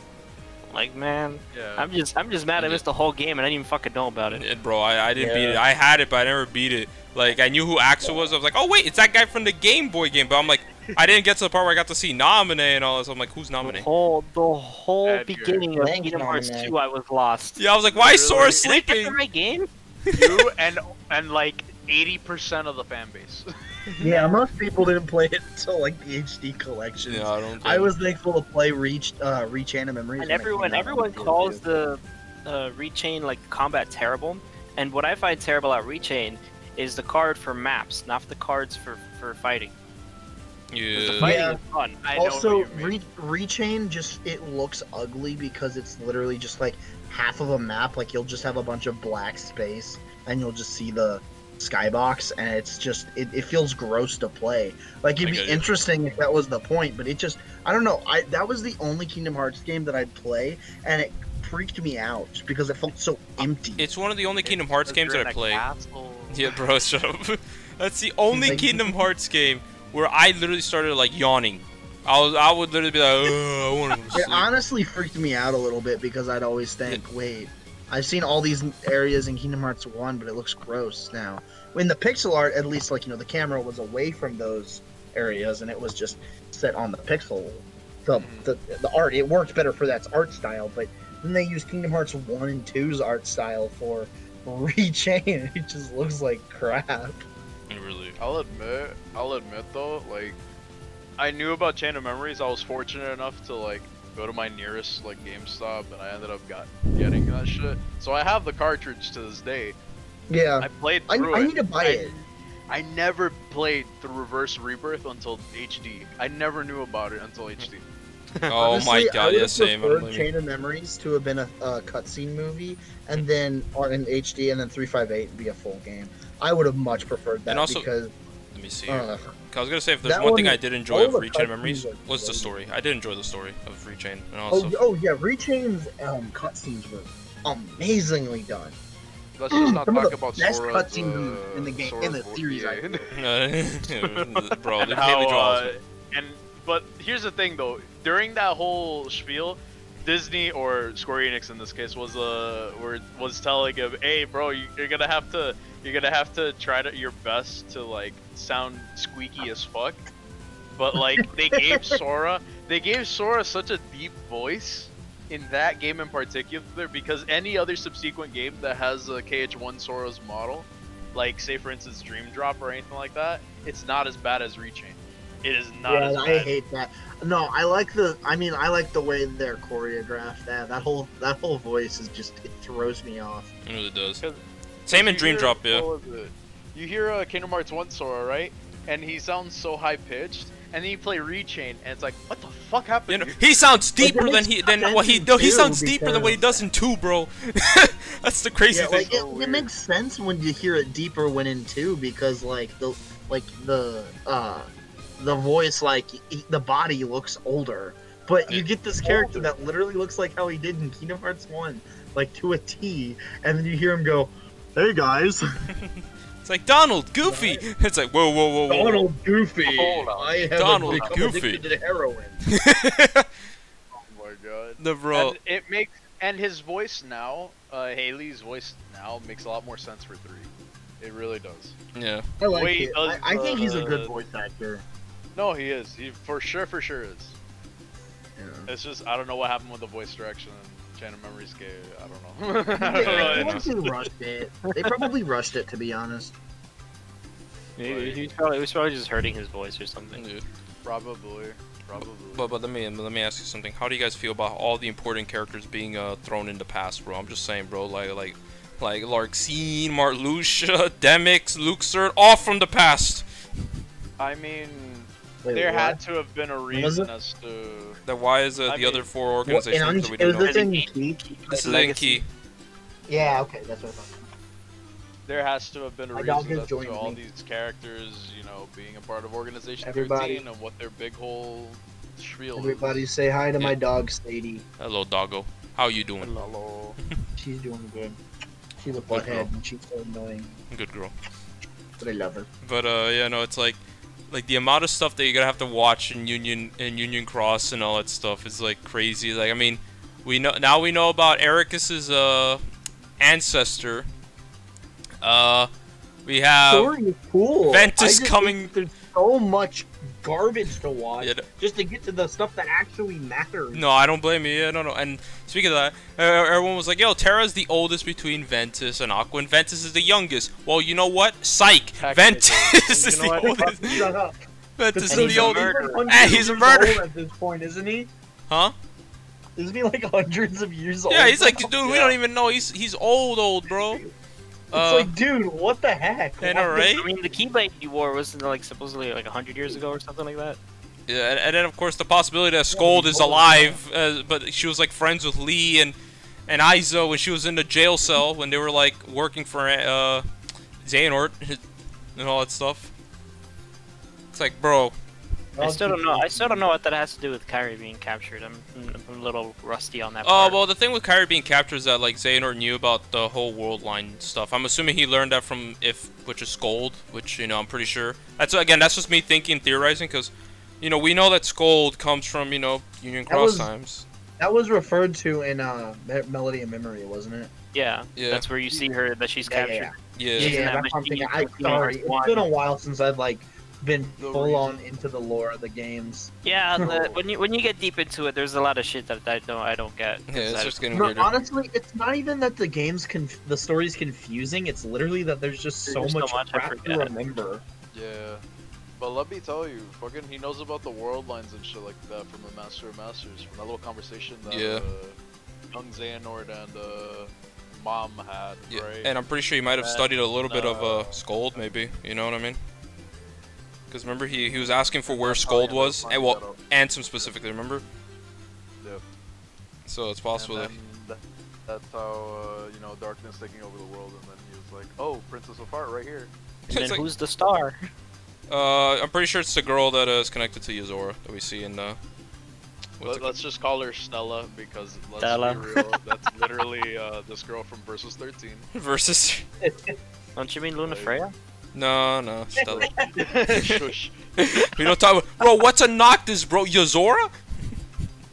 Like, man, yeah. I'm just mad I missed the whole game and I didn't even fucking know about it. Bro, I didn't beat it. I had it, but I never beat it. Like, I knew who Axel was. I was like, oh, wait, it's that guy from the Game Boy game. But I'm like, I didn't get to the part where I got to see Naminé and all this. I'm like, who's Naminé? The whole beginning of Kingdom Hearts 2, I was lost. Yeah, I was like, why is Sora sleeping? Is that the right game? You and like 80% of the fan base. Yeah, most people didn't play it until like the HD collection. Yeah, I was thankful to play Re:Chain of Memories. And everyone calls the Re:Chain like combat terrible. And what I find terrible at Re:Chain is the card for maps, not the cards for fighting. Yeah. The fighting is fun. Also, Re:Chain it looks ugly because it's literally just like half of a map. Like you'll just have a bunch of black space, and you'll just see the skybox, and it's just it feels gross to play. Like it'd be interesting if that was the point, but it just I don't know. That was the only Kingdom Hearts game that I'd play, and it freaked me out because it felt so empty. It's one of the only Kingdom Hearts games that I played. Yeah, bro. So that's the only Kingdom Hearts game where I literally started like yawning. I would literally be like, oh, I want to go to sleep. It honestly freaked me out a little bit because I'd always think, wait, I've seen all these areas in Kingdom Hearts 1, but it looks gross now. When the pixel art, at least, like, you know, the camera was away from those areas and it was just set on the pixel. The art, it worked better for that art style, but then they used Kingdom Hearts 1 and 2's art style for Re:Chain. It just looks like crap. Really. I'll admit though, like, I knew about Chain of Memories. I was fortunate enough to, like, go to my nearest, like, GameStop, and I ended up getting that shit. So I have the cartridge to this day. Yeah. I played through it. I need to buy it. I never played the Reverse Rebirth until HD. I never knew about it until HD. Oh, honestly, my god, yeah, same. I would prefer Chain of Memories to have been a cutscene movie, and then in HD, and then 358 would be a full game. I would have much preferred that, and also, because... Let me see. I was gonna say, if there's one thing I did enjoy of Re:Chain Memories was the story. I did enjoy the story of Re:Chain. And also, oh yeah, Re:Chain's cutscenes were amazingly done. Let's just not talk about Sora's cutscene in the game, in the series. Bro, they mainly draw. But here's the thing, though. During that whole spiel, Disney, or Square Enix in this case, was telling him, "Hey, bro, you're gonna have to try your best to, like, sound squeaky as fuck." But, like, they gave Sora such a deep voice in that game in particular, because any other subsequent game that has a KH1 Sora's model, like, say for instance Dream Drop or anything like that, it's not as bad as Re:Chain. It is not as bad. I hate that. No, I like the way they're choreographed. That whole voice is just, it throws me off. It really does. Same in Dream Drop, yeah. You hear Kingdom Hearts 1 Sora, right? And he sounds so high-pitched. And then you play Re:Chain, and it's like, what the fuck happened? You know, he sounds deeper than what he does in 2, bro. That's the crazy thing. Like, it makes sense when you hear it deeper when in 2, because, like, the voice, like, the body looks older. But you get this character that literally looks like how he did in Kingdom Hearts 1, like, to a T, and then you hear him go, "Hey, guys." It's like, Donald, Goofy. It's like, whoa, whoa, whoa, whoa. Donald, Goofy. Hold on. I have Donald, Goofy. To heroin. Oh, my God. The bro. And it makes, and his voice now, Haley's voice now, makes a lot more sense for 3. It really does. Yeah. I like it. I think he's a good voice actor. No, he is. He for sure is. Yeah. It's just, I don't know what happened with the voice direction. Chain of Memories game, I don't know. They rushed it. They probably rushed it, to be honest. It was probably just hurting his voice or something. Dude. Probably. But let me ask you something. How do you guys feel about all the important characters being thrown in the past, bro? I'm just saying, bro. Like Larxene, Marluxia, Demix, Luxord, all from the past. I mean, had to have been a reason as to that. Why is the other 4 organizations that we don't know? This is in Key. Yeah, okay, that's what I thought. There has to have been a reason as to all these characters, you know, being a part of Organization 13 and what their big whole spiel is. Everybody say hi to my dog, Sadie. Hello, doggo. How you doing? Hello. She's doing good. She's a butthead and she's so annoying. Good girl. But I love her. But, yeah, no, it's like... Like, the amount of stuff that you're gonna have to watch in Union Cross and all that stuff is, like, crazy. Like, I mean, we know about Ericus's ancestor. We have Ventus coming. There's so much garbage to watch just to get to the stuff that actually matters. No, I don't blame you. I don't know. And speaking of that, everyone was like, yo, Terra's the oldest between Ventus and Aqua, and Ventus is the youngest. Well, you know what? Psych! Ventus is the oldest. Shut up. Ventus is the oldest. Hey, he's a murderer. At this point, isn't he? Huh? Isn't he like hundreds of years old? Yeah, he's like, dude, we don't even know. He's old, bro. It's like, dude, what the heck? I know, right? I mean, the Keyblade he wore wasn't like supposedly like 100 years ago or something like that. Yeah, and then of course the possibility that Skuld is alive, but she was like friends with Lee and Aizo when she was in the jail cell when they were like working for Xehanort and all that stuff. It's like, bro. I still don't know. I still don't know what that has to do with Kairi being captured. I'm a little rusty on that. Oh, well, the thing with Kairi being captured is that like Xehanort knew about the whole world line stuff. I'm assuming he learned that from which is Skuld, which you know I'm pretty sure. That's again, that's just me thinking, theorizing, because you know we know that Skuld comes from you know Union Cross times. That was referred to in Melody of Memory, wasn't it? Yeah, yeah. That's where you see her that she's captured. Yeah, yeah. That's something I'm sorry. It's been a while since I've like. Been full on into the lore of the games. Yeah, when you get deep into it, there's a lot of shit that I don't get. Yeah, it's just getting weirder. Honestly, it's not even that the game's the story's confusing. It's literally that there's just so much crap to remember. Yeah, but let me tell you, fucking he knows about the world lines and shit like that from the Master of Masters, from that little conversation that young Xehanort and Mom had. Yeah, right? And I'm pretty sure he might have studied a little bit of Skuld, maybe. You know what I mean? Because remember, he was asking for where Skuld was, and well, Ansem specifically, remember? Yeah. So it's possible that... That's how, you know, darkness taking over the world, and then he was like, oh, Princess of Heart right here. And then like, who's the star? I'm pretty sure it's the girl that is connected to Yozora that we see in, Let's just call her Stella, because let's be real, that's literally this girl from Versus 13. Versus? Don't you mean Luna Freya? No, Stella. We don't talk about. Bro, what's a Noctis, bro? Yozora?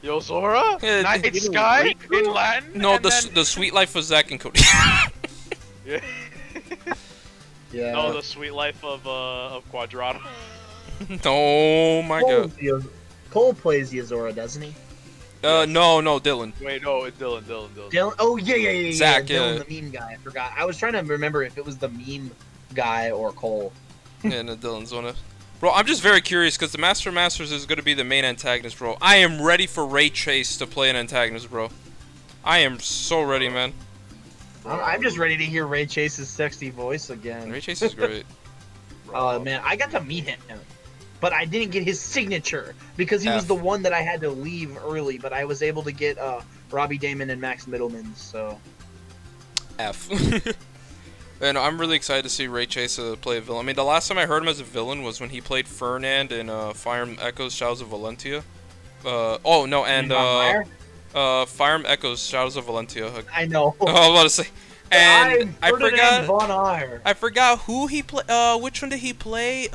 Yozora? Night Sky? In Latin? No, the Sweet Life of Zack and Cody. Yeah. Yeah. No, the Sweet Life of Quadrato. Oh my god. Cole plays Yozora, doesn't he? No, Dylan. Wait, no, it's Dylan. Dylan? Oh, yeah. Zach, yeah. Dylan, the meme guy. I forgot. I was trying to remember if it was the meme guy or Cole. Yeah, no, Dylan's on it. Bro, I'm just very curious because the Master of Masters is going to be the main antagonist, bro. I am ready for Ray Chase to play an antagonist, bro. I am so ready, man. I'm just ready to hear Ray Chase's sexy voice again. Ray Chase is great. Oh, man, I got to meet him, but I didn't get his signature because he was the one that I had to leave early, but I was able to get Robbie Damon and Max Middleman, so... F. And I'm really excited to see Ray Chase play a villain. I mean, the last time I heard him as a villain was when he played Fernand in Fire Emblem Echoes Shadows of Valentia. Fire Emblem Echoes Shadows of Valentia. I know. I was about to say. And I forgot. Von Eyre. I forgot who he played. Which one did he play?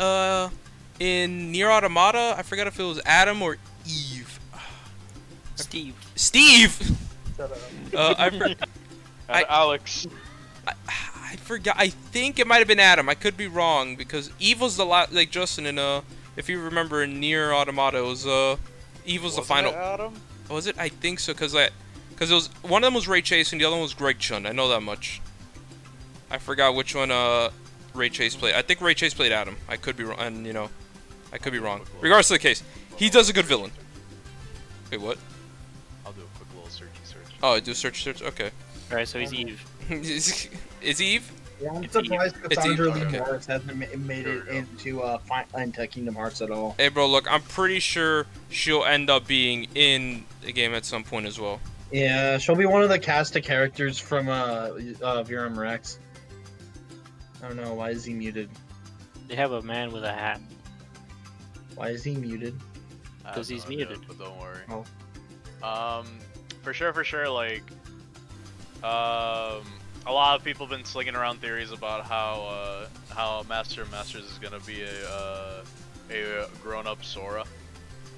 In Nier Automata, I forgot if it was Adam or Eve. Steve. Steve. Shut up. Alex. I forgot. I think it might have been Adam. I could be wrong because Eve was the last. Like Justin in if you remember in Nier Automata, it was Eve was the final. It Adam? Was it? I think so. Cause it was one of them was Ray Chase and the other one was Greg Chun. I know that much. I forgot which one Ray Chase played. I think Ray Chase played Adam. I could be wrong. And you know, I could be wrong. Regardless of the case, he does a good villain. Wait, what? I'll do a quick little search. Oh, do search. Okay. All right, so he's Eve. Is Eve? Yeah, I'm surprised Cassandra Lee Morris hasn't made it into Kingdom Hearts at all. Hey, bro, look, I'm pretty sure she'll end up being in the game at some point as well. Yeah, she'll be one of the cast of characters from Virum Rex. I don't know, why is he muted? They have a man with a hat. Why is he muted? Because he's muted. But don't worry. Oh. For sure, like... a lot of people have been slinging around theories about how Master of Masters is gonna be a grown-up Sora.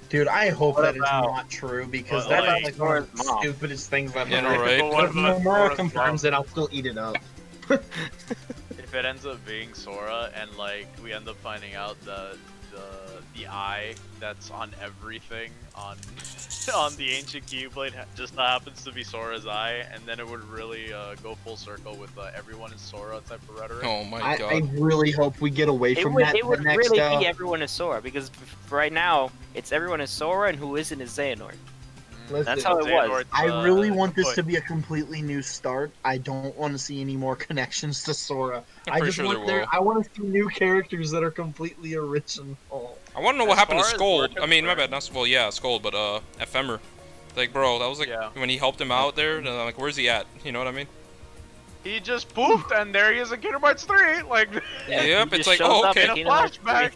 Dude, I hope that is not true because that's like one of the stupidest things I've ever heard. If Nomura confirms it, I'll still eat it up. If it ends up being Sora and like we end up finding out that the eye that's on everything on the ancient Keyblade just happens to be Sora's eye, and then it would really go full circle with everyone is Sora type of rhetoric. Oh my god! I really hope we get away from that. It would really be everyone is Sora, because right now it's everyone is Sora and who isn't is Xehanort. Listen, that's how it was. I really want this to be a completely new start. I don't want to see any more connections to Sora. I just want I want to see new characters that are completely original. I want to know what happened to Skuld. I mean, my bad, not well, yeah, Skuld, but Ephemer. Like, bro, that was like when he helped him out there. Like, where's he at? You know what I mean? He just poofed, and there he is in Kingdom Hearts 3. Like, yeah, yep, it's like, oh, okay, in a flashback.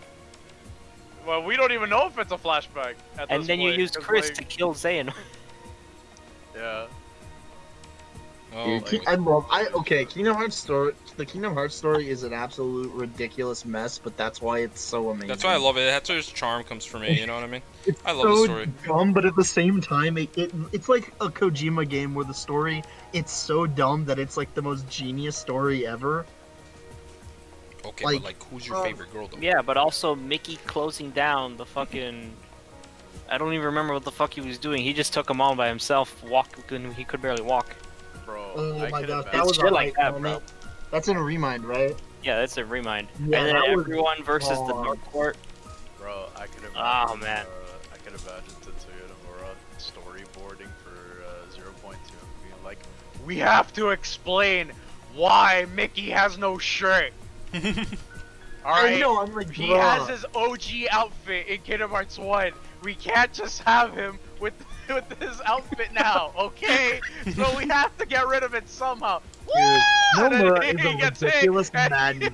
Well, we don't even know if it's a flashback at this point. And then you used Chris to kill Xehanort. Yeah. Oh, dude, I love. Okay, Kingdom Hearts story. The Kingdom Hearts story is an absolute ridiculous mess, but that's why it's so amazing. That's why I love it. That's where its charm comes from me. You know what I mean? I love the story. It's so dumb, but at the same time, it's like a Kojima game where the story it's so dumb that it's like the most genius story ever. Okay, like, but like, who's your favorite girl, though? Yeah, but also Mickey closing down the fucking... I don't even remember what the fuck he was doing. He just took him on by himself, he could barely walk. Bro, oh my god, that was shit like that, bro. That's in a remind, right? Yeah, that's a remind. Yeah, and then everyone versus the Dark Court. Bro, I could imagine... Oh, man. I could imagine Tetsuya Nomura storyboarding for 0.2 and being like, we have to explain why Mickey has no shirt. Alright, like, he has his OG outfit in Kingdom Hearts 1. We can't just have him with his outfit now, okay? So we have to get rid of it somehow. Dude, Nomura is a ridiculous madman.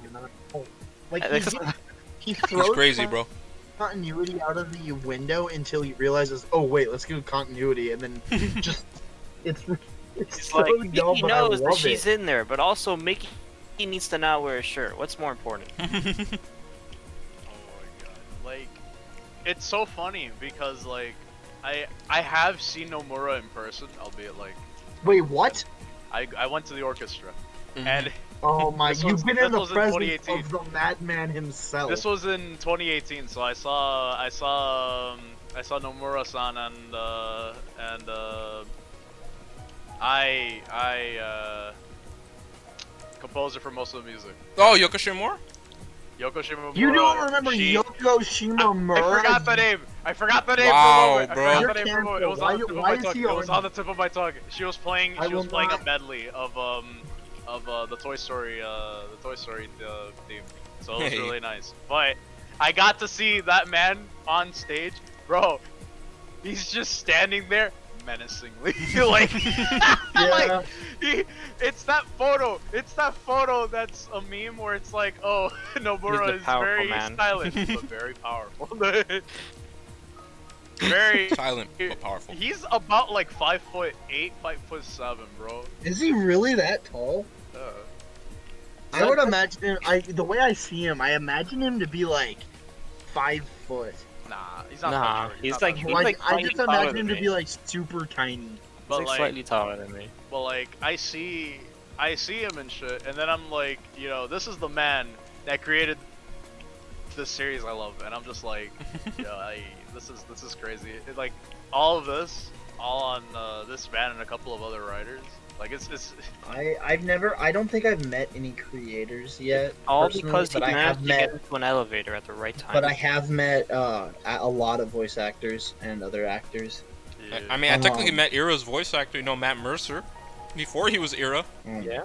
Like, he throws crazy, bro. Continuity out of the window until he realizes, oh wait, let's do continuity, and then just... It's so like, dumb, he knows that she's in there, but also Mickey... He needs to not wear a shirt. What's more important? Oh my god. Like, it's so funny because, like, I have seen Nomura in person, albeit, like... Wait, what? I went to the orchestra. And... Oh my... You've been in the presence of the madman himself. This was in 2018, so I saw Nomura-san and composer for most of the music. Oh, Yoko Shimomura? Yoko Shimomura. You don't remember Yoko Shimomura? I forgot the name. I forgot the name for a moment. I forgot the name for a moment. It was on the tip of my tongue. It was on the tip of my tongue. She was playing a medley of the Toy Story theme. So it was really nice. But I got to see that man on stage. Bro, he's just standing there. Menacingly, like, like it's that photo. It's that photo that's a meme where it's like, oh, Nomura is very silent but very powerful. Very silent but powerful. He's about like 5'8", 5'7", bro. Is he really that tall? I would imagine him. The way I see him, I imagine him to be like 5 foot. Nah, he's not. Nah, he's like I just imagine him to be like super tiny. But he's like slightly taller than me. But like I see him and shit, and then I'm like, you know, this is the man that created this series I love, and I'm just like, yeah, this is crazy. It, like all of this, all on this man and a couple of other writers. Like it's I don't think I've met any creators yet. All because he managed to get into an elevator at the right time. But I have met a lot of voice actors and other actors. Yeah. I mean, I technically met Era's voice actor, you know, Matt Mercer, before he was Era. Yeah.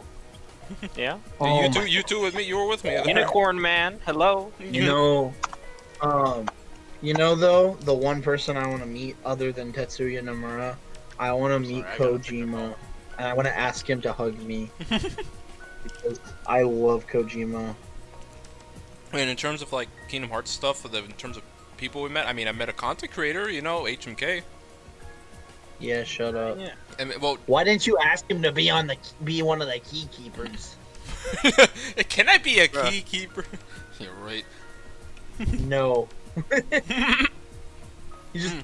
Yeah. Oh, you two with me. You were with me. Unicorn Man. Hello. You know, though, the one person I want to meet other than Tetsuya Nomura, I want to meet Kojima. And I want to ask him to hug me because I love Kojima. And in terms of like Kingdom Hearts stuff, in terms of people we met, I mean, I met a content creator, you know, HMK. Yeah, shut up. Yeah. And, well, why didn't you ask him to be on be one of the key keepers? Can I be a key keeper? You're right. No. He just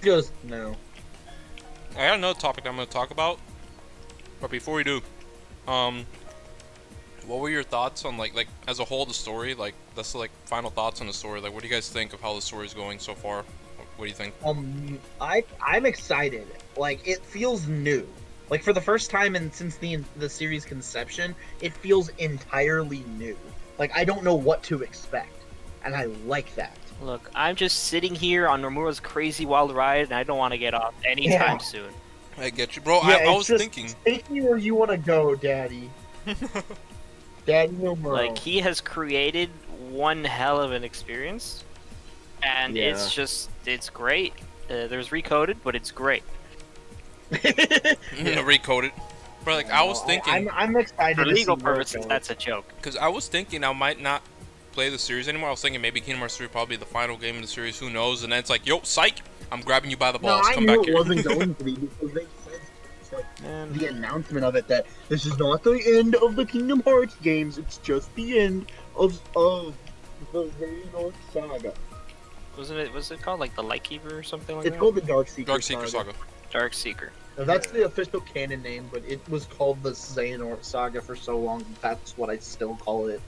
goes no. I got another topic that I'm going to talk about. But before we do, what were your thoughts on like as a whole the story, like that's like final thoughts on the story. Like, what do you guys think of how the story is going so far? What do you think? I'm excited. Like, it feels new. Like, for the first time in since the series conception, it feels entirely new. Like, I don't know what to expect, and I like that. Look, I'm just sitting here on Nomura's crazy wild ride, and I don't want to get off anytime soon. I get you, bro. Yeah, I was just thinking, take me where you want to go, Daddy. Daddy Nomura. Like, he has created one hell of an experience, and it's just, it's great. There's Re:coded, but it's great. Re:coded. But like, I was thinking, I'm excited. For legal purposes, that's a joke. Because I was thinking I might not play the series anymore. I was thinking maybe Kingdom Hearts 3 probably the final game in the series. Who knows? And then it's like, yo, psych! I'm grabbing you by the balls. No, come back here. I knew it wasn't going to be, because they said it's like the announcement of it that this is not the end of the Kingdom Hearts games. It's just the end of the Xehanort saga. Wasn't it? Was it called like the Lightkeeper or something like that? It's called the Darkseeker saga. Darkseeker. Now, that's the official canon name, but it was called the Xehanort saga for so long. That's what I still call it.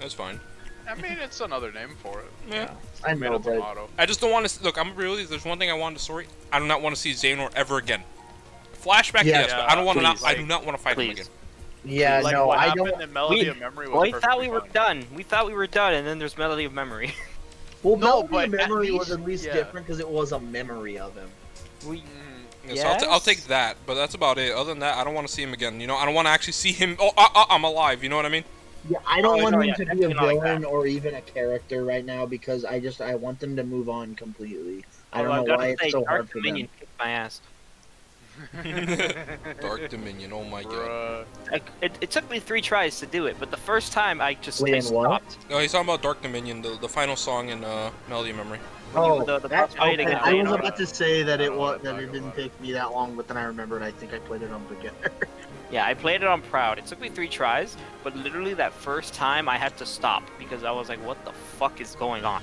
That's fine. I mean, it's another name for it. Yeah. I know, but I just don't want to see, look, I'm really, there's one thing I want to story. I do not want to see Xehanort ever again. Flashback, yes, but I don't want to not, I do not want to fight him again. Yeah, like, no, I don't. In Melody of Memory was we thought we were done. We thought we were done, and then there's Melody of Memory. Well, no, Melody of Memory was at least different because it was a memory of him. We... Yes. So I'll take that, but that's about it. Other than that, I don't want to see him again. You know, I don't want to actually see him. Oh, I'm alive. You know what I mean? Yeah, I don't want him to be a villain or even a character right now because I want them to move on completely. I don't know why it's so hard for them. My ass. Dark Dominion. Oh my god. It took me 3 tries to do it, but the first time I just stopped. No, he's talking about Dark Dominion, the final song in Melody of Memory. Oh, I was about to say that it didn't take me that long, but then I remembered. I think I played it on beginner. Yeah, I played it on proud. It took me 3 tries, but literally that first time I had to stop because I was like, "What the fuck is going on?"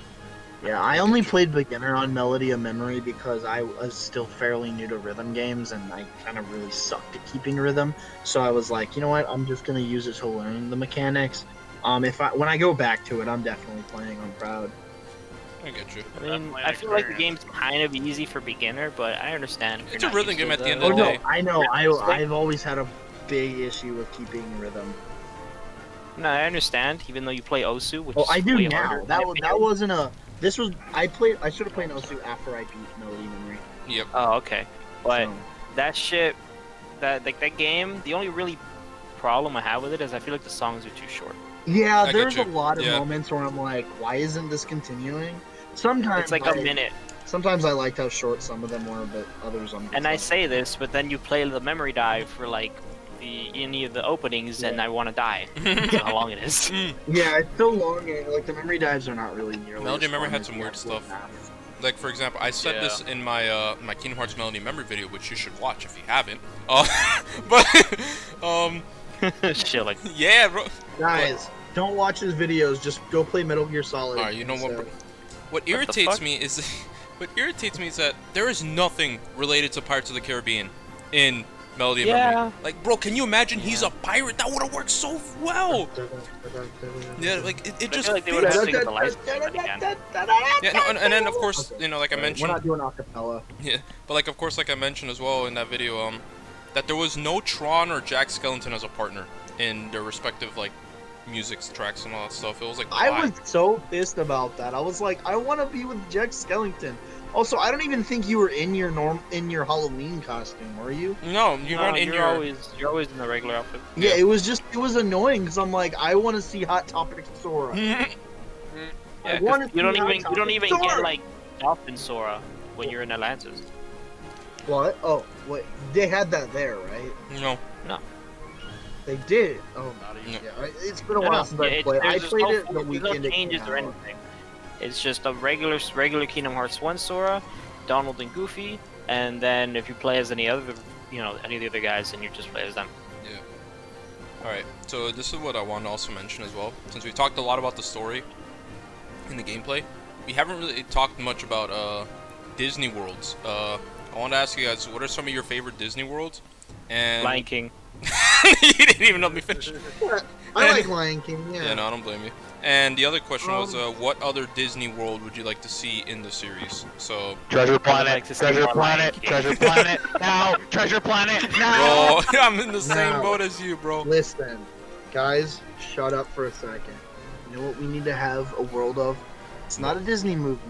Yeah, I only played beginner on Melody of Memory because I was still fairly new to rhythm games, and I kind of really sucked at keeping rhythm. So I was like, you know what? I'm just gonna use it to learn the mechanics. When I go back to it, I'm definitely playing on proud. I get you. I mean, I feel like the game's kind of easy for beginner, but I understand. It's a rhythm game at the end of the day. I know. I've always had a big issue with keeping rhythm. No, I understand. Even though you play Osu, which is I do now. That wasn't a. This was I should have played Osu after I beat Melody Memory. Yep. Oh, okay. But that shit, that game. The only really problem I have with it is I feel like the songs are too short. Yeah, there's a lot of moments where I'm like, why isn't this continuing? Sometimes it's like a minute. Sometimes I liked how short some of them were, but others I'm. And I say this, but then you play the memory dive for like any of the openings, and I want to die. That's how long it is. Yeah, it's so long. Like the memory dives are not really nearly. Melody Memory had some weird stuff. Like for example, I said this in my my Kingdom Hearts Melody Memory video, which you should watch if you haven't. Chilling. Yeah, bro. Guys, don't watch his videos. Just go play Metal Gear Solid. Alright, you know what? Bro? What irritates me is that there is nothing related to Pirates of the Caribbean in Melody of Memory. Like, bro, can you imagine he's a pirate? That would have worked so well. Yeah, like it just. Like they would have to sing the lights again. Yeah, no, and then of course, you know, like I mentioned, we're not doing acapella. Yeah, but like of course, like I mentioned as well in that video, that there was no Tron or Jack Skellington as a partner in their respective like music tracks and all that stuff. It was like why? I was so pissed about that. I was like, I want to be with Jack Skellington. Also, I don't even think you were in your Halloween costume, were you? No, you weren't in your. You're always in the regular outfit. Yeah, yeah. It was annoying because I'm like, I want to see Hot Topic Sora. You don't even get like Dolphin Sora when you're in Atlantis. What? Oh, wait. They had that there, right? No. No. They did. Oh, not even. Yeah. It's been a while since I played. I played it the weekend. No changes or anything. It's just a regular Kingdom Hearts 1 Sora, Donald and Goofy, and then if you play as any other, you know, any of the other guys, then you just play as them. Yeah. All right. So this is what I want to also mention as well, since we talked a lot about the story and the gameplay, we haven't really talked much about Disney worlds. I want to ask you guys, what are some of your favorite Disney worlds? And Lion King. You didn't even let me finish. Yeah, I like Lion King, yeah. Yeah, no, I don't blame you. And the other question was, what other Disney World would you like to see in the series? So Treasure Planet, like Treasure Planet, Treasure Planet, now, Treasure Planet, now. Bro, I'm in the same boat as you, bro. Listen, guys, shut up for a second. You know what we need to have a world of? It's not a Disney movie.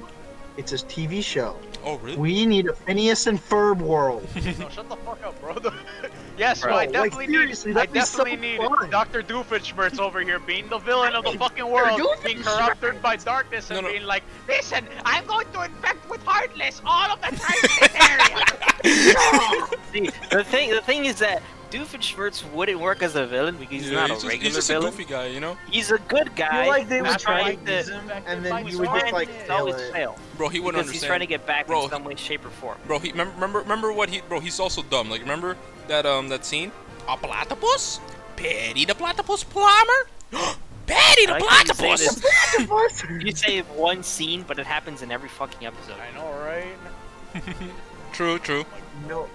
It's a TV show. Oh, really? We need a Phineas and Ferb world. No, shut the fuck up, bro. Yes, bro, I definitely need Dr. Doofenshmirtz over here being the villain of the fucking world, being corrupted by darkness and being like, listen, I'm going to infect with Heartless all of the area. See, the thing is that Doofenshmirtz wouldn't work as a villain because he's not a regular villain. He's just a goofy guy, you know? He's a good guy. Like they would try to use him, and then you would just like always fail. Bro, he wouldn't understand. He's trying to get back in some way, shape, or form. Bro, he remember what he he's also dumb. Like remember that that scene? A platypus? Petty the platypus plumber? Petty the platypus! You say one scene, but it happens in every fucking episode. I know, right? True, true. No,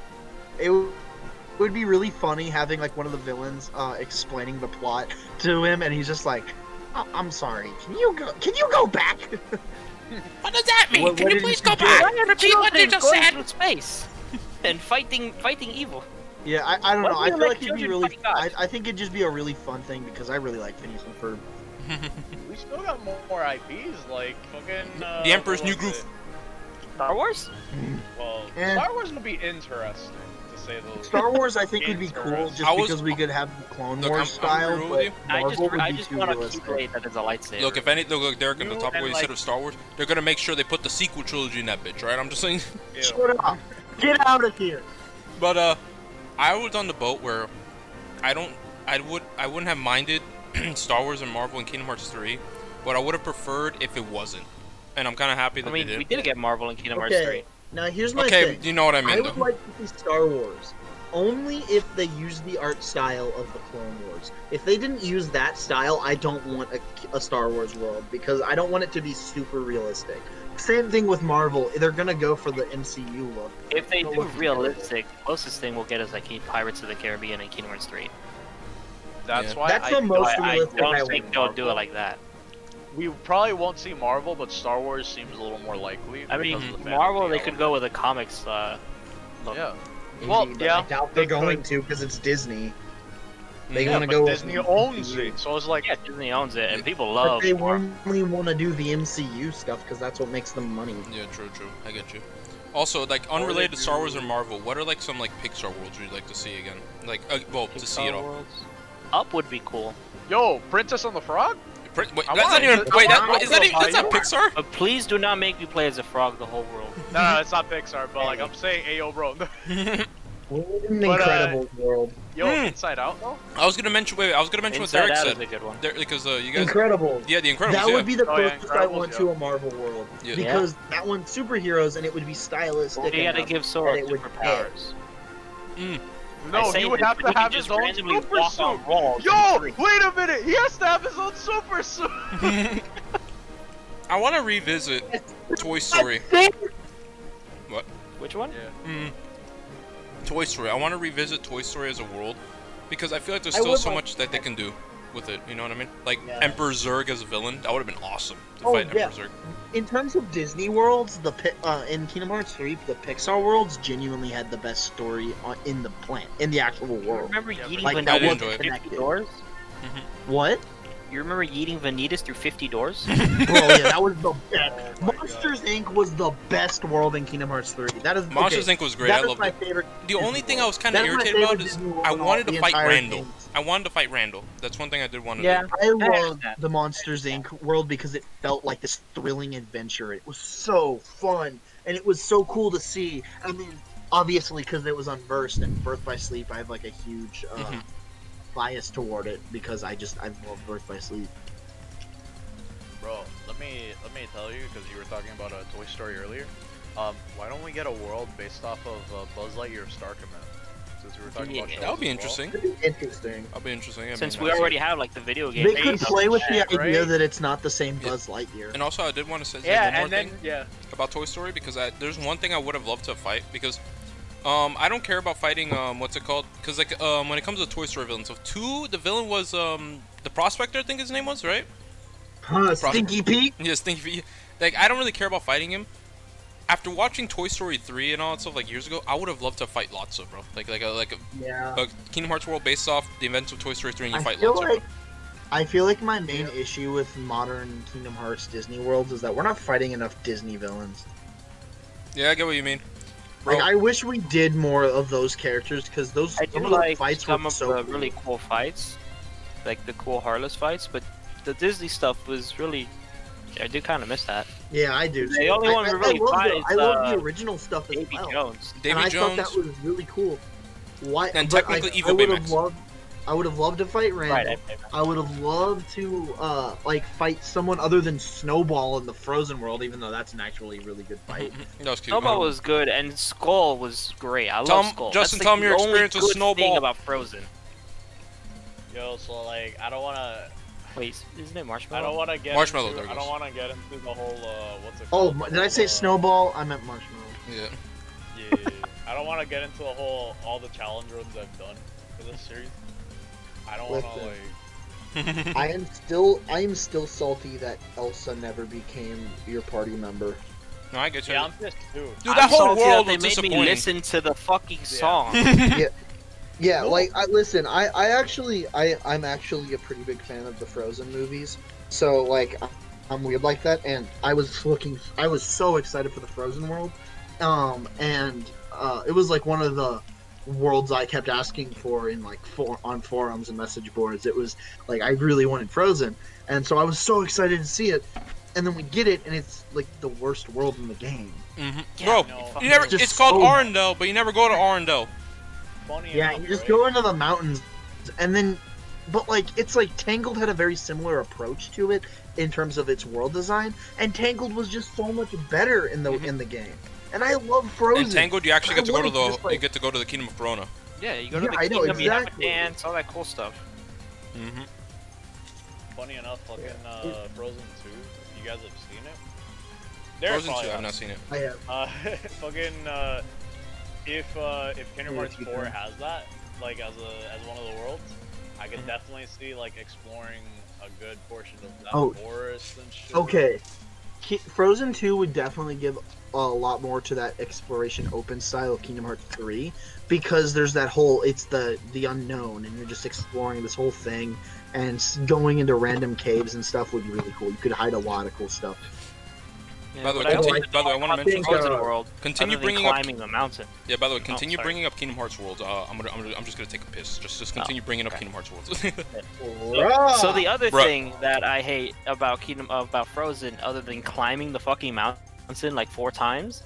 it would be really funny having like one of the villains explaining the plot to him, and he's just like, oh, "I'm sorry, can you go back? What does that mean? Can you please go back? Repeat what you just said." Going through space and fighting evil. Yeah, I don't know. I feel like it'd be really. I think it'd just be a really fun thing because I really like Phineas and Ferb. We still got more IPs like fucking. The Emperor's New Groove. Star Wars. Well, Star Wars would be interesting. Star Wars, I think, would be cool just because we could have the Clone Wars style. But I just want a keyblade that is a lightsaber. Look, if any, look, Derek, in the top of what you said of Star Wars, they're gonna make sure they put the sequel trilogy in that bitch, right? I'm just saying. Ew. Shut up! Get out of here! But I was on the boat where I wouldn't have minded Star Wars and Marvel and Kingdom Hearts 3, but I would have preferred if it wasn't. And I'm kind of happy that we did get Marvel and Kingdom Hearts 3. Now here's my thing. Okay, you know what I mean. I would like to see Star Wars only if they use the art style of the Clone Wars. If they didn't use that style, I don't want a Star Wars world because I don't want it to be super realistic. Same thing with Marvel. They're gonna go for the MCU look. If they do realistic, closest thing we'll get is like Pirates of the Caribbean and Kingdom Hearts 3. That's why I don't think they'll do it like that. We probably won't see Marvel, but Star Wars seems a little more likely. I mean, Marvel, they could go with a comics look. Yeah. Well, yeah. I doubt they're going to because it's Disney. They want to go. Disney owns it, so it's like, yeah, Disney owns it, and people love. But they only want to do the MCU stuff because that's what makes them money. Yeah, true, true. I get you. Also, like unrelated to Star Wars or Marvel, what are like some like Pixar worlds you'd like to see again? Like, well, to see it all. Up would be cool. Yo, Princess and the Frog. Wait, is that Pixar? But please do not make me play as a frog the whole world. No, it's not Pixar, but like I'm saying, ayo, bro. Incredible world. Yo, Inside Out though? I was gonna mention. Wait, I was gonna mention what Derek said. Because you guys. Incredible. Yeah, the Incredibles. That would be the closest I want to a Marvel world because that one's superheroes and it would be stylistic. Well, they gotta give Sora superpowers. No, he would have to have his own super suit. Yo, wait a minute. He has to have his own super suit. I want to revisit Toy Story. What? Which one? Yeah. Toy Story. I want to revisit Toy Story as a world because I feel like there's still so much that they can do with it. You know what I mean? Like Emperor Zurg as a villain. That would have been awesome to fight Emperor Zurg. In terms of Disney worlds, in Kingdom Hearts 3, the Pixar worlds genuinely had the best story in the in the actual world. Remember yeeting Vanitas through 50 doors? What? You remember yeeting Vanitas through 50 doors? Bro, yeah, that was the best. Monsters Inc. was the best world in Kingdom Hearts 3. That is Monsters Inc. was great. That I loved my favorite. The only thing I was kind of irritated about is I wanted to fight Randall. I wanted to fight Randall. That's one thing I did want to do. Yeah, I loved the Monsters Inc. world because it felt like this thrilling adventure. It was so fun, and it was so cool to see. I mean, obviously, because it was unversed, and Birth by Sleep, I have like a huge bias toward it because I love Birth by Sleep. Bro, let me tell you because you were talking about a Toy Story earlier. Why don't we get a world based off of Buzz Lightyear Star Command? Since we were talking about that would be interesting. That'd be interesting. That'd be interesting. Since we already have like the video game, they could play with the idea that it's not the same Buzz Lightyear. And also, I did want to say one more thing about Toy Story because there's one thing I would have loved to fight because I don't care about fighting, what's it called? Because, like, when it comes to Toy Story villains, so 2, the villain was, the Prospector, I think his name was, right? Stinky Pete? Yeah, Stinky Pete. Like, I don't really care about fighting him. After watching Toy Story 3 and all that stuff, like, years ago, I would have loved to fight Lotso, bro. Like a Kingdom Hearts world based off the events of Toy Story 3 and you fight Lotso, bro. I feel like my main issue with modern Kingdom Hearts Disney worlds is that we're not fighting enough Disney villains. Yeah, I get what you mean. Bro. Like, I wish we did more of those characters, because those some of the fights were so cool. Really cool fights, like the cool Heartless fights, but the Disney stuff was really... I do kind of miss that. Yeah, I do. The only one really I love the original stuff as well. Davy Jones. I thought that was really cool. And technically Evil Baymax. I would have loved to fight Randall. I would have loved to like fight someone other than Snowball in the Frozen world, even though that's an actually really good fight. Snowball was good, and Skull was great. I love Skull. Justin, tell me your experience with Snowball about Frozen. Yo, so like I don't want to. Wait, isn't it Marshmallow? I don't want to get. Marshmallow. Into, I don't want to get into the whole. What's it called? Oh, did I say Snowball? I meant Marshmallow. Yeah. Yeah. I don't want to get into the whole all the challenge runs I've done for this series. I don't want to like. I am still salty that Elsa never became your party member. No, I get you. Yeah, I'm pissed too. Dude, that whole world was disappointing. They made me listen to the fucking song. Yeah. Yeah, like, listen, I'm actually a pretty big fan of the Frozen movies, so, like, I'm weird like that, and I was so excited for the Frozen world, it was, like, one of the worlds I kept asking for in, like, on forums and message boards. It was, like, I really wanted Frozen, and so I was so excited to see it, and then we get it, and it's, like, the worst world in the game. Mm-hmm. Yeah, bro, you never, it's called Arendelle, but you never go to Arendelle. Yeah, you just go into the mountains, and then, but like, it's like Tangled had a very similar approach to it in terms of its world design, and Tangled was just so much better in the game. And I love Frozen. And Tangled, you actually get to go to the you get to go to the Kingdom of Verona. Yeah, you go to the Kingdom, you have a dance, all that cool stuff. Mm-hmm. Funny enough, fucking Frozen 2. You guys have seen it? Frozen 2, I've not seen it. I have. Fucking. If Kingdom Hearts 4 has that, like as one of the worlds, I could definitely see like exploring a good portion of that forest and shit. Okay, Frozen 2 would definitely give a lot more to that exploration open style of Kingdom Hearts 3, because there's that whole it's the unknown and you're just exploring this whole thing and going into random caves and stuff would be really cool. You could hide a lot of cool stuff. Yeah, by the way, I want to mention world. Continue bringing climbing up the mountain. Yeah, by the way, continue bringing up Kingdom Hearts worlds. I'm just gonna take a piss. Just continue bringing up Kingdom Hearts worlds. So the other thing that I hate about Frozen, other than climbing the fucking mountain like 4 times,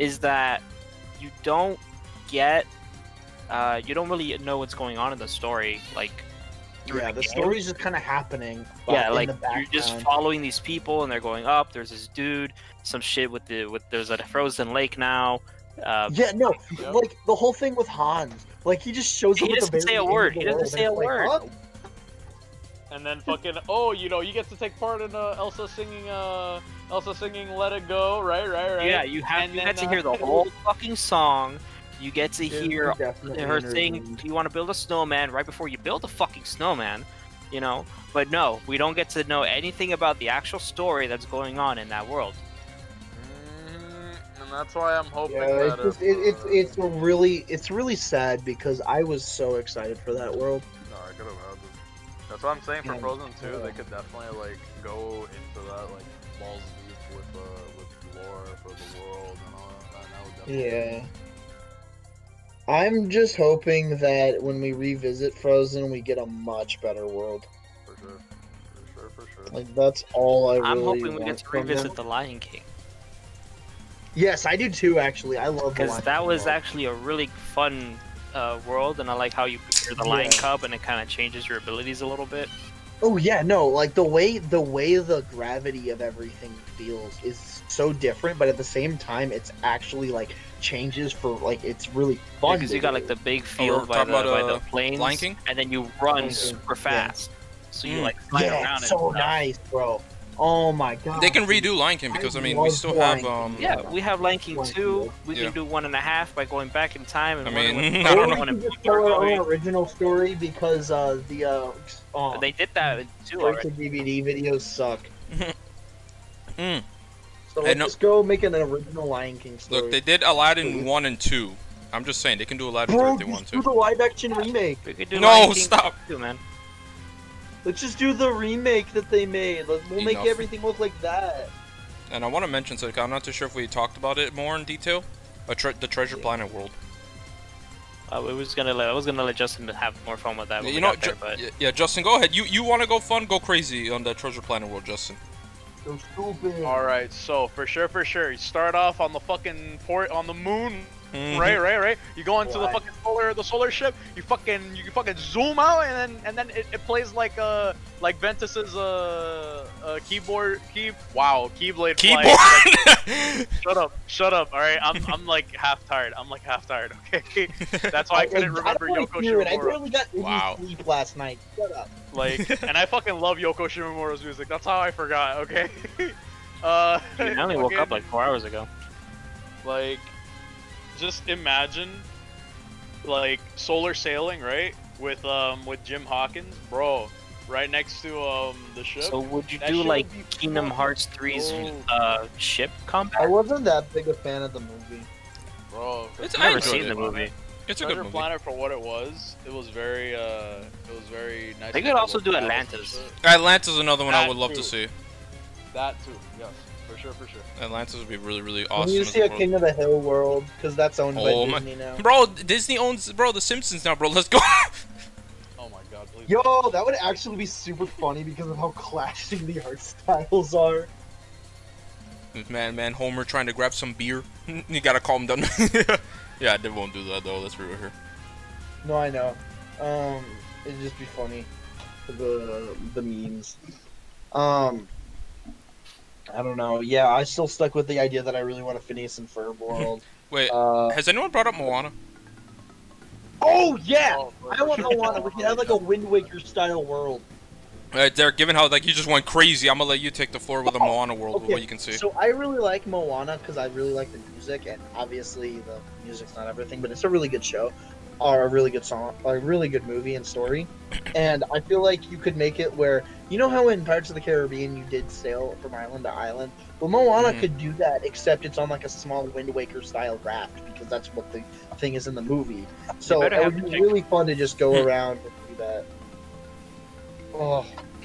is that you don't get, you don't really know what's going on in the story, like. Yeah, the story's just kind of happening. Yeah, like you're just following these people, and they're going up. There's this dude, some shit with the there's a frozen lake now. Yeah, no, like the whole thing with Hans, like he just shows up. He doesn't say a word. He doesn't say a word. And then fucking you know, you get to take part in Elsa singing "Let It Go," right. Yeah, you get to hear the whole fucking song. You get to hear her saying, "Do you want to build a snowman?" right before you build a fucking snowman, you know. But no, we don't get to know anything about the actual story that's going on in that world. And that's why I'm hoping that it's really sad, because I was so excited for that world. No, I could imagine. That's what I'm saying for Frozen 2. Yeah. They could definitely like go into that like balls deep with lore for the world and all that. And that would definitely be... I'm just hoping that when we revisit Frozen, we get a much better world. For sure, for sure. Like that's all I really want. I'm hoping we get to revisit The Lion King. Yes, I do too. Actually, I love because that was actually a really fun world, and I like how you prepare the lion cub, and it kind of changes your abilities a little bit. Oh yeah, no, like the way the gravity of everything feels is so different, but at the same time, it's actually like. Changes for like it's really fun because you got like the big field by the plains, and then you run super fast, so you like fly around. So nice, bro. Oh my god. They can redo Lion King because, I mean, we still have... yeah, we have Lion King 2. We can do 1.5 by going back in time. And I mean, I don't know. Our original story because the... they did that too. DVD videos suck. So let's go make an original Lion King story. Look, they did Aladdin 1 and 2. I'm just saying, they can do Aladdin 3 if they want to. Do the live action remake. No, stop. Man. Let's just do the remake that they made. We'll make everything look like that. And I want to mention, so I'm not too sure if we talked about it more in detail, the Treasure Planet world. I was gonna let Justin have more fun with that. Yeah, Justin, go ahead. You want to go fun? Go crazy on the Treasure Planet world, Justin. So stupid. All right, so for sure, you start off on the fucking port on the moon. Right. You go into the fucking solar ship. You fucking zoom out, and then it plays like Ventus's keyblade. Like, shut up. All right, I'm like half tired. Okay, that's why I couldn't remember Yoko Shimomura. I barely got any sleep last night. Shut up. Like, and I fucking love Yoko Shimomura's music. That's how I forgot. Okay. Dude, I only woke up like 4 hours ago. Like. Just imagine, like, solar sailing, right? With Jim Hawkins, bro, right next to the ship. So would you do like Kingdom Hearts 3's ship combat? I wasn't that big a fan of the movie, bro. I've never seen the movie. It's a good movie. Planet for what it was very nice. They could also do Atlantis. Atlantis is another one I would love to see. That too, yes. For sure. Atlantis would be really, really awesome. Can you see a King of the Hill world? Because that's owned by Disney now. Bro, Disney owns The Simpsons now, bro. Let's go. Oh my god, please. Yo, that would actually be super funny because of how clashing the art styles are. Man, Homer trying to grab some beer. You gotta calm down. Yeah, they won't do that though. Let's read here. No, I know. It'd just be funny. The memes. I don't know. Yeah, I still stuck with the idea that I really want a Phineas and Ferb world. Wait, has anyone brought up Moana? Oh, yeah! I want Moana. We can have, like, a Wind Waker-style world. Alright, Derek, given how, like, you just went crazy, I'm gonna let you take the floor with a Moana world, with what you can see. So, I really like Moana, because I really like the music, and obviously the music's not everything, but it's a really good show, or a really good song, or a really good movie and story, and I feel like you could make it where... You know how in Pirates of the Caribbean you did sail from island to island? Well, Moana could do that, except it's on like a small Wind Waker-style raft, because that's what the thing is in the movie. So it would be really fun to just go around and do that.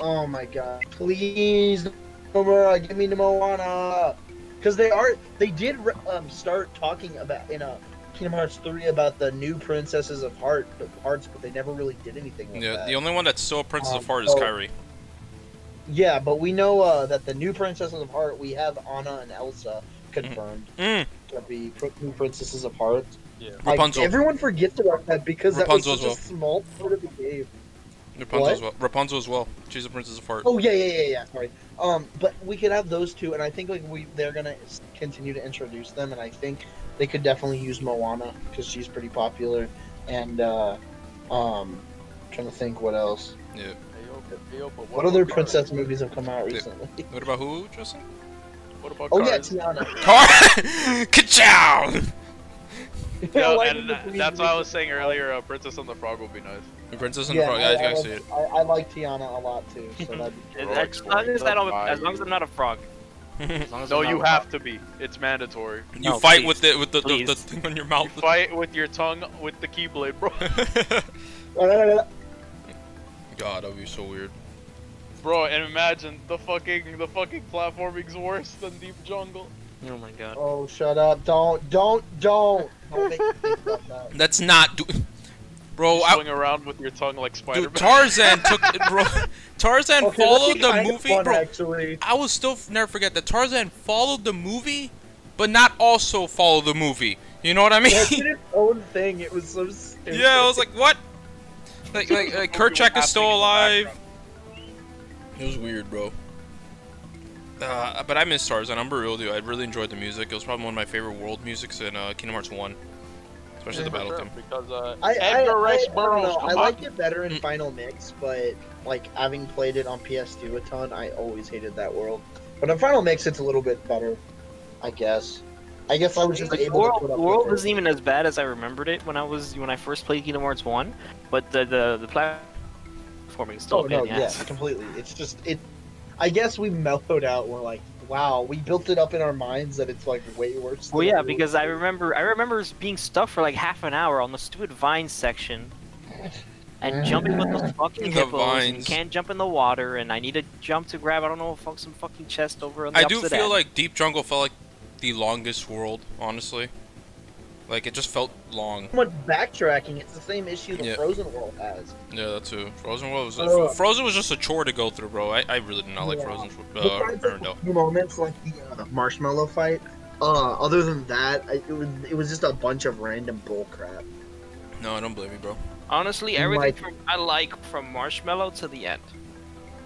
Oh my god. Please, Nomura, give me the Moana! Because they did start talking about, in Kingdom Hearts 3 about the new Princesses of Hearts, but they never really did anything with that. Yeah, the only one that's still a Princess of Heart is Kairi. Yeah, but we know that the new Princesses of Heart, we have Anna and Elsa confirmed to be new Princesses of Heart. Yeah. Rapunzel. Like, everyone forgets about that because Rapunzel that was such a small part of the game. Rapunzel as well. Rapunzel as well. She's a Princess of Heart. Oh, yeah. Sorry. But we could have those two, and I think like they're going to continue to introduce them, and I think they could definitely use Moana because she's pretty popular. And I'm trying to think what else. Yeah. What other princess movies have come out recently? What about who, Justin? What about Tiana. Ka-chow! Yo, and that's what I was saying earlier, Princess and the Frog would be nice. Princess and the Frog, guys, gotta see it. I like Tiana a lot too, so that'd be cool. As long as I'm not a frog. No, you have to be. It's mandatory. You fight with the thing on your mouth. You fight with your tongue with the keyblade, bro. God, that would be so weird. Bro, and imagine the fucking platforming's worse than Deep Jungle. Oh my god. Oh, shut up. Don't. Don't make me think about that. That's not... Bro, swing around with your tongue like Spider-Man. Dude, Tarzan took... Bro, Tarzan followed the movie, fun, bro. Actually. I will still never forget that Tarzan followed the movie, but not also follow the movie. You know what I mean? It did its own thing. It was so stupid. Yeah, I was like, what? Like Kerchak is still alive. It was weird, bro. But I miss Tarzan. I'm real, dude. I really enjoyed the music. It was probably one of my favorite world musics in Kingdom Hearts 1. It's especially the battle theme. Because Edgar Rice Burroughs. I like it better in Final Mix, but like having played it on PS2 a ton, I always hated that world. But in Final Mix, it's a little bit better, I guess. I guess I was just able to put up with it. The world isn't even as bad as I remembered it when I first played Kingdom Hearts 1, but the platforming is still a pain in the ass. Yeah, completely. It's just I guess we mellowed out. We're like, wow, we built it up in our minds that it's like way worse. Well, yeah, because I remember being stuck for like half an hour on the stupid vine section, and jumping with those fucking hippos, and can't jump in the water, and I need to jump to grab some fucking chest over on the opposite end. I do feel like Deep Jungle felt like the longest world, honestly. Like, it just felt long. So much backtracking. It's the same issue the Frozen world has. Yeah, that too. Frozen was just a chore to go through, bro. I really did not like Frozen. Besides, few moments like the marshmallow fight. Other than that, it was just a bunch of random bull crap. No, I don't blame you, bro. Honestly, everything from Marshmallow to the end.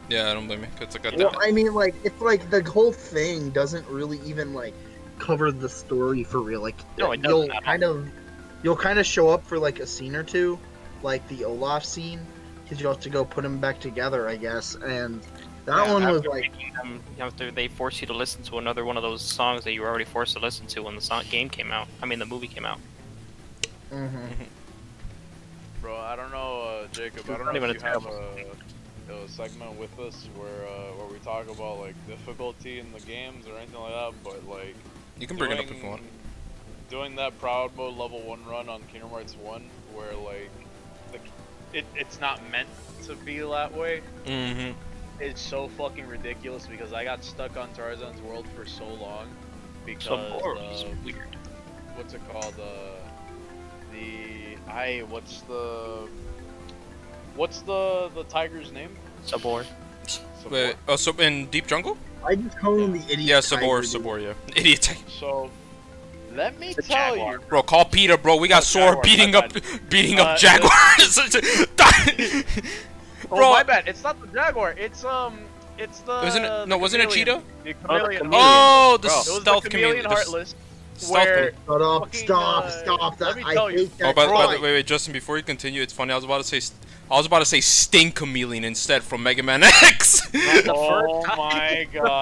Yeah, I don't blame you. It's like the whole thing doesn't really even cover the story for real. Like, no, you'll kind of show up for like a scene or two, like the Olaf scene, because you have to go put them back together, I guess. And that one was like, after they force you to listen to another one of those songs that you were already forced to listen to when the movie came out. Mm-hmm. Bro, I don't know, Jacob. I don't know if you have a segment with us where we talk about like difficulty in the games or anything like that, but like. You can bring it up if you want. Doing that Proud Mode level 1 run on Kingdom Hearts 1, where like, it's not meant to be that way. Mm-hmm. It's so fucking ridiculous because I got stuck on Tarzan's world for so long because weird. What's it called? What's the tiger's name? Sabor. Wait, so in Deep Jungle? I just call him the idiot. Yeah, Sabor, yeah. Idiot. So, let me tell you, bro. Call Peter, bro. We got Sora beating up jaguars. Oh, my bad. It's not the jaguar. It's the. Wasn't it cheetah? The chameleon. Oh, the stealth chameleon. Heartless. Where shut up! Fucking, stop! That, I hate that. Oh, by the way, Justin. Before you continue, it's funny. I was about to say Sting Chameleon instead from Mega Man X. The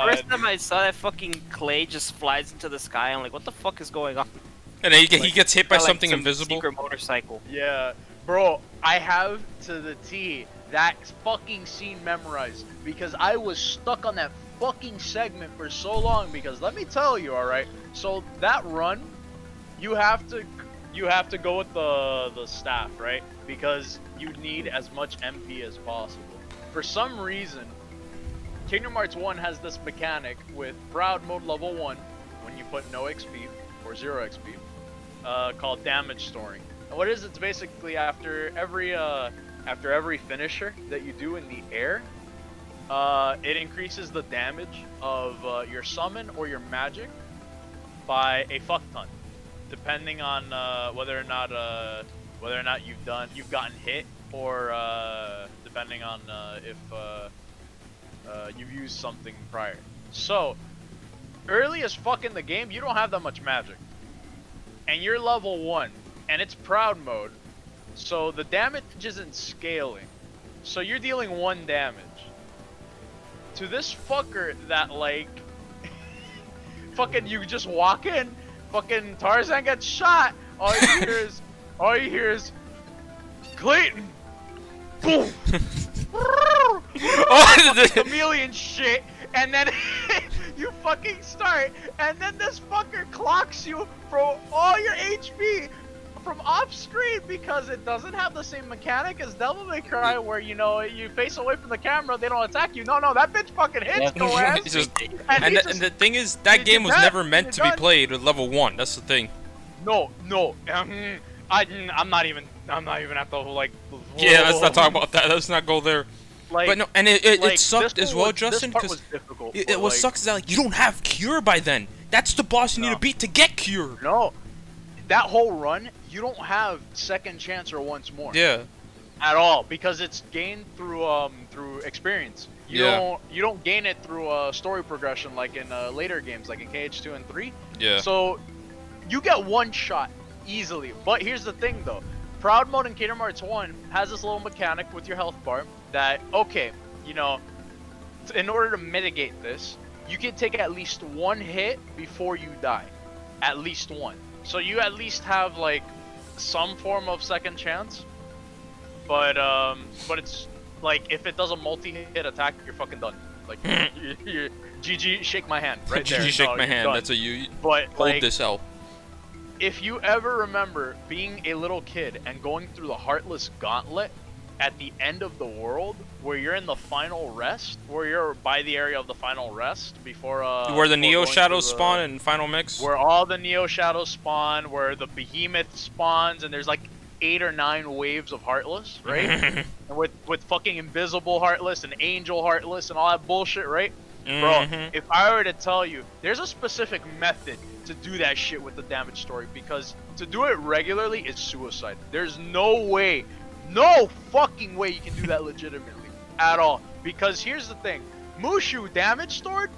first time I saw that fucking clay just flies into the sky, I'm like, what the fuck is going on? And then he gets hit by something invisible. Secret motorcycle. Yeah, bro. I have to the T that fucking scene memorized because I was stuck on that fucking segment for so long because let me tell you, all right. So that run, you have to go with the staff, right? Because you need as much MP as possible. For some reason, Kingdom Hearts 1 has this mechanic with Proud Mode level 1 when you put no XP or 0 XP, called damage storing. And what it is, it's basically after every finisher that you do in the air, it increases the damage of your summon or your magic by a fuck ton, depending on whether or not you've gotten hit, or depending on if you've used something prior. So early as fuck in the game, you don't have that much magic, and you're level 1, and it's Proud Mode, so the damage isn't scaling. So you're dealing 1 damage to this fucker that like. Fucking, you just walk in, fucking Tarzan gets shot. All you hear is, Clayton, boom, the chameleon shit, and then you fucking start, and then this fucker clocks you for all your HP from off screen because it doesn't have the same mechanic as Devil May Cry, where you know you face away from the camera, they don't attack you. No, that bitch fucking hits your ass. And the thing is, that game was never meant to be played at level 1. That's the thing. No, I'm not even at the whole like. Yeah, let's not talk about that. Let's not go there. Like, but no, and it sucked as well, Justin, because it was sucks that like you don't have Cure by then. That's the boss you need to beat to get Cure. No, that whole run. You don't have second chance or once more. Yeah. At all, because it's gained through experience. You don't gain it through story progression like in later games, like in KH2 and 3. Yeah. So you get one shot. easily. But here's the thing though, Proud Mode in Kingdom Hearts 1 has this little mechanic with your health bar that, okay, you know, in order to mitigate this, you can take at least one hit before you die. At least one. So you at least have like some form of second chance. But it's like, if it does a multi-hit attack, you're fucking done. Like, you're GG, shake my hand, right there. GG, shake my hand, done. That's a you, but, hold like, this L. If you ever remember being a little kid and going through the Heartless Gauntlet at the end of the world, where you're in the final rest, where you're by the area of the final rest before... where the Neo Shadows spawn in Final Mix? Where all the Neo Shadows spawn, where the Behemoth spawns, and there's like 8 or 9 waves of Heartless, right? And with fucking Invisible Heartless and Angel Heartless and all that bullshit, right? Mm-hmm. Bro, if I were to tell you, there's a specific method to do that shit with the damage story, because to do it regularly is suicide. There's no way, no fucking way you can do that legitimately at all. Because here's the thing, Mushu damage stored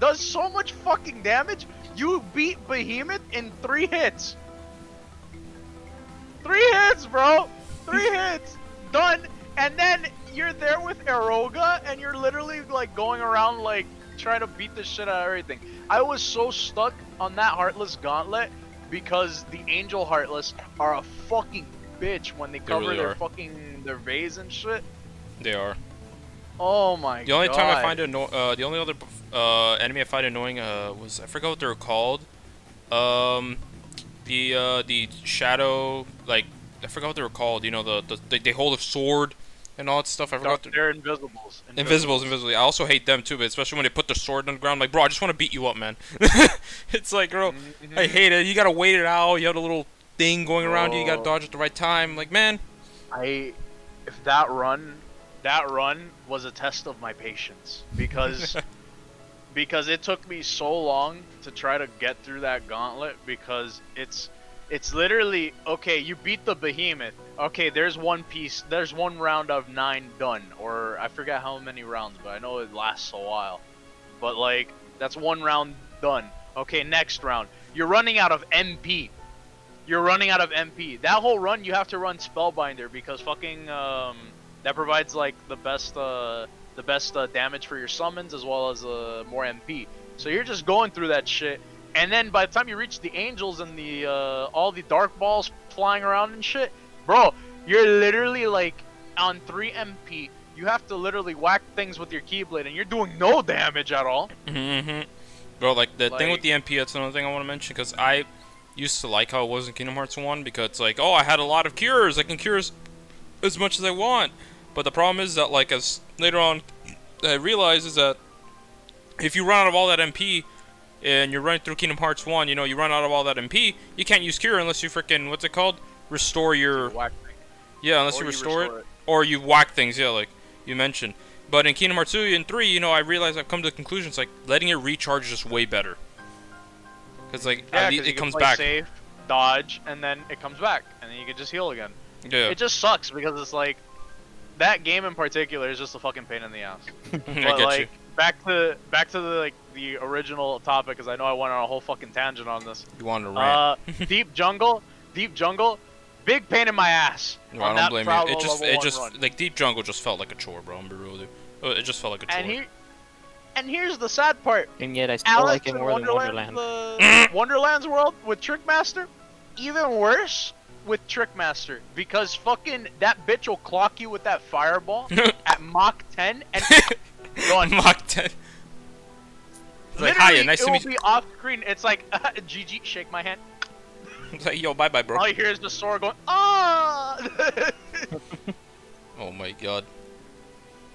does so much fucking damage, you beat Behemoth in 3 hits. 3 hits, bro! 3 hits! Done! And then you're there with Eroga, and you're literally like going around like trying to beat the shit out of everything. I was so stuck on that Heartless Gauntlet because the Angel Heartless are a fucking bitch when they cover really their fucking their vase and shit. They are. Oh my god. The only time I find the only other enemy I find annoying was, I forgot what they were called. The shadow, like, I forgot what they were called. You know, they hold a sword and all that stuff. I forgot. They're invisibles. Invisibles. I also hate them too, but especially when they put the sword on the ground. I'm like, bro, I just want to beat you up, man. It's like, bro, I hate it. You gotta wait it out. You have a little thing going around you. You gotta dodge at the right time. Like, man, if that run was a test of my patience, because because it took me so long to try to get through that gauntlet, because it's literally, okay, you beat the Behemoth. Okay, there's one piece, there's one round of 9 done, or I forget how many rounds, but I know it lasts a while. But like, that's one round done. Okay, next round. You're running out of MP. You're running out of MP. That whole run, you have to run Spellbinder, because fucking, that provides like the best damage for your summons, as well as more MP. So you're just going through that shit. And then by the time you reach the angels and the all the dark balls flying around and shit, bro, you're literally like on 3 MP. You have to literally whack things with your Keyblade, and you're doing no damage at all. Mm-hmm. Bro, like the thing with the MP, that's another thing I want to mention, because I used to like how it was in Kingdom Hearts 1, because it's like, oh, I had a lot of cures. I can cure as much as I want. But the problem is that, like, as later on I realized, is that if you run out of all that MP, and you're running through Kingdom Hearts 1, you know, you run out of all that MP, you can't use Cure unless you freaking, what's it called? Restore your... Yeah, unless you restore it. Or you whack things, yeah, like you mentioned. But in Kingdom Hearts 2 and 3, you know, I realized I've come to the conclusion, it's like, letting it recharge is just way better. Because, like, yeah, at least it comes back. Safe, dodge, and then it comes back. And then you can just heal again. Yeah. It just sucks, because it's like, that game in particular is just a fucking pain in the ass. But, I get like, you. Back to the like the original topic, because I know I went on a whole fucking tangent on this. You wanted to rant. Deep Jungle, big pain in my ass. No, I don't blame you. It just like Deep Jungle just felt like a chore, bro. I'm gonna be real with you. It just felt like a chore. And here's the sad part. And yet I still Alex like it more than Wonderland. Wonderland's world with Trickmaster, even worse with Trickmaster, because fucking that bitch will clock you with that fireball at Mach 10 and. Mach 10. Like, hiya, nice to meet you. It will be off screen. It's like, GG, shake my hand. It's like, yo, bye bye, bro. All you hear is the Sora going, ah! Oh my god.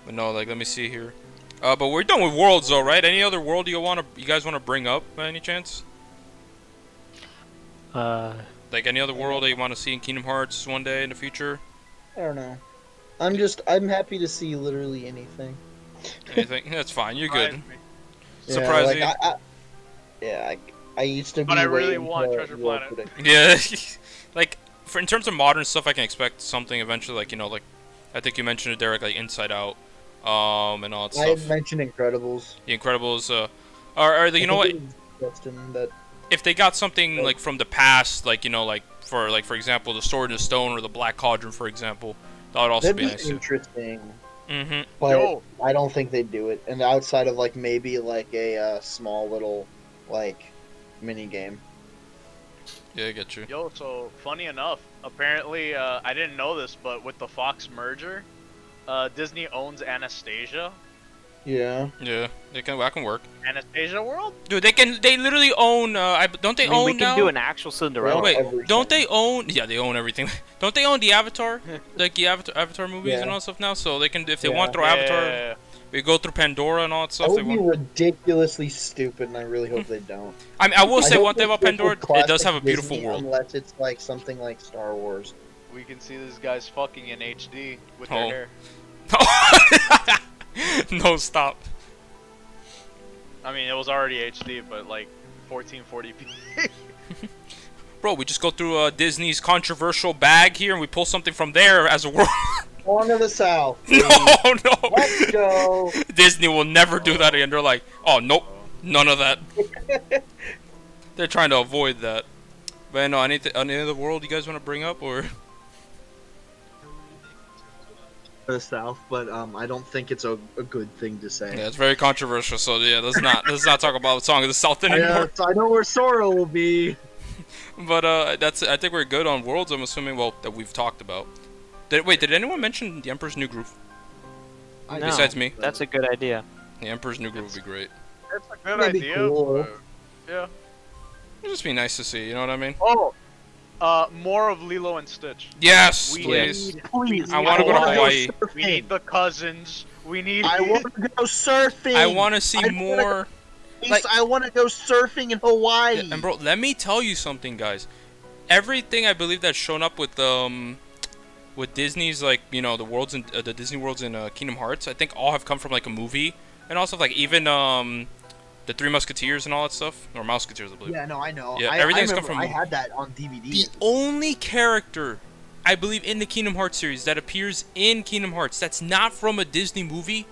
But no, like, let me see here. But we're done with worlds, though, right? Any other world you guys want to bring up by any chance? Like any other world that you want to see in Kingdom Hearts one day in the future? I don't know. I'm happy to see literally anything. Anything? That's fine. You're good. Yeah, surprising. Like I used to be. But I really want Treasure Planet. Yeah. Like, in terms of modern stuff, I can expect something eventually. Like, you know, like I think you mentioned it, Derek, like Inside Out, and all that stuff. I mentioned Incredibles. The Incredibles. Or you know what? If they got something like from the past, like, you know, like for like, for example, the Sword and Stone or the Black Cauldron, for example. That would also be nice interesting. Mm-hmm. But no. I don't think they'd do it. And outside of like maybe like a small little like mini game. Yeah, I get you. Yo, so funny enough, apparently I didn't know this, but with the Fox merger, Disney owns Anastasia. Yeah. Yeah, they can. That can work. Anastasia World. Dude, they can. They literally own. Don't they own? We can now? Do an actual Cinderella. Wait, everything. Don't they own? Yeah, they own everything. Don't they own the Avatar, like the Avatar movies and all that stuff now? So they can, if they want, throw Avatar. Yeah. We go through Pandora and all that stuff. That would be ridiculously stupid, and I really hope they don't. I mean, I will say one thing about Pandora: it does have a beautiful world. Unless it's like something like Star Wars. We can see this guy's fucking in HD with their hair. No, stop. I mean, it was already HD, but like 1440p. Bro, we just go through Disney's controversial bag here and we pull something from there as a world. Born of the South. Baby. No, no. Let's go. Disney will never do that again. They're like, oh, nope. None of that. They're trying to avoid that. But no, any other world you guys want to bring up, or? The South, but I don't think it's a good thing to say. Yeah, it's very controversial. So yeah, let's not talk about Song of the South anymore. I know where Sora will be. But that's, I think we're good on worlds. I'm assuming that we've talked about. Wait, did anyone mention the Emperor's New Groove? No, besides me, that's a good idea. The Emperor's New Groove would be great. That's a good idea. Cool. Yeah, it'd just be nice to see. You know what I mean? Oh. More of Lilo and Stitch. Yes, please. I want to go to Hawaii. We need the cousins. We need. I want to go surfing. I want to see more. Like, I want to go surfing in Hawaii. Yeah, and bro, let me tell you something, guys. Everything I believe that's shown up with Disney's, like, you know, the worlds in the Disney worlds in Kingdom Hearts, I think all have come from like a movie, and also like even the Three Musketeers and all that stuff, or Mouseketeers, I believe. Yeah, no, I know. Yeah, everything's come from. I had that on DVD. The only character, I believe, in the Kingdom Hearts series that appears in Kingdom Hearts that's not from a Disney movie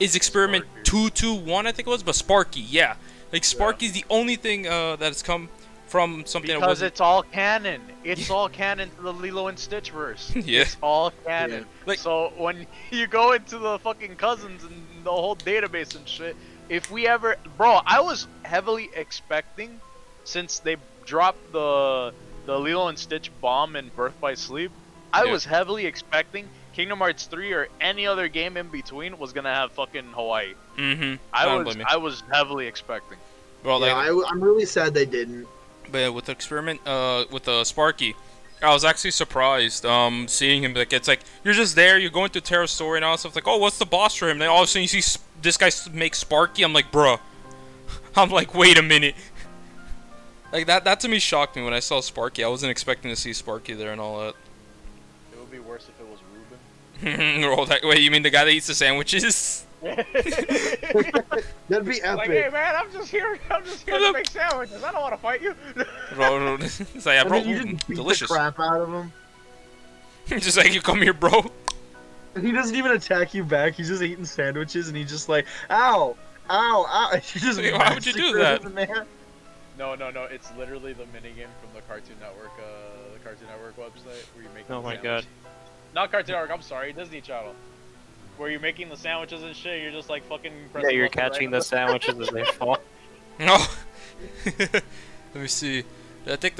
is Experiment 221, I think it was, but Sparky. Yeah, like Sparky's the only thing that has come from something. Because it's all canon. It's all canon to the Lilo and Stitch verse. Yeah. It's all canon. Yeah. Like, so when you go into the fucking cousins and the whole database and shit. If we ever, bro, I was heavily expecting, since they dropped the Lilo and Stitch bomb in Birth by Sleep, I was heavily expecting Kingdom Hearts 3 or any other game in between was gonna have fucking Hawaii. Mm-hmm. I was heavily expecting. Well, yeah, I'm really sad they didn't. But yeah, with the Experiment, with Sparky, I was actually surprised seeing him. Like, it's like you're just there, you're going through Terra's story and all that stuff. Like, oh, what's the boss for him? Then all of a sudden you see this guy makes Sparky. I'm like, bruh. I'm like, wait a minute. Like that to me shocked me when I saw Sparky. I wasn't expecting to see Sparky there and all that. It would be worse if it was Reuben. Oh, wait, you mean the guy that eats the sandwiches? That'd be epic. Like, hey man, I'm just here to make sandwiches. I don't want to fight you. Bro, it's like, bro, you just beat the crap out of him. Just like, you come here, bro. And he doesn't even attack you back. He's just eating sandwiches, and he's just like, ow, ow, ow. Just, why would you do that? No. It's literally the minigame from the Cartoon Network, website where you make. Oh my god. Not Cartoon Network. I'm sorry, Disney Channel. Where you're making the sandwiches and shit, you're just like fucking. Yeah, you're catching the sandwiches as they fall. No. Let me see. I think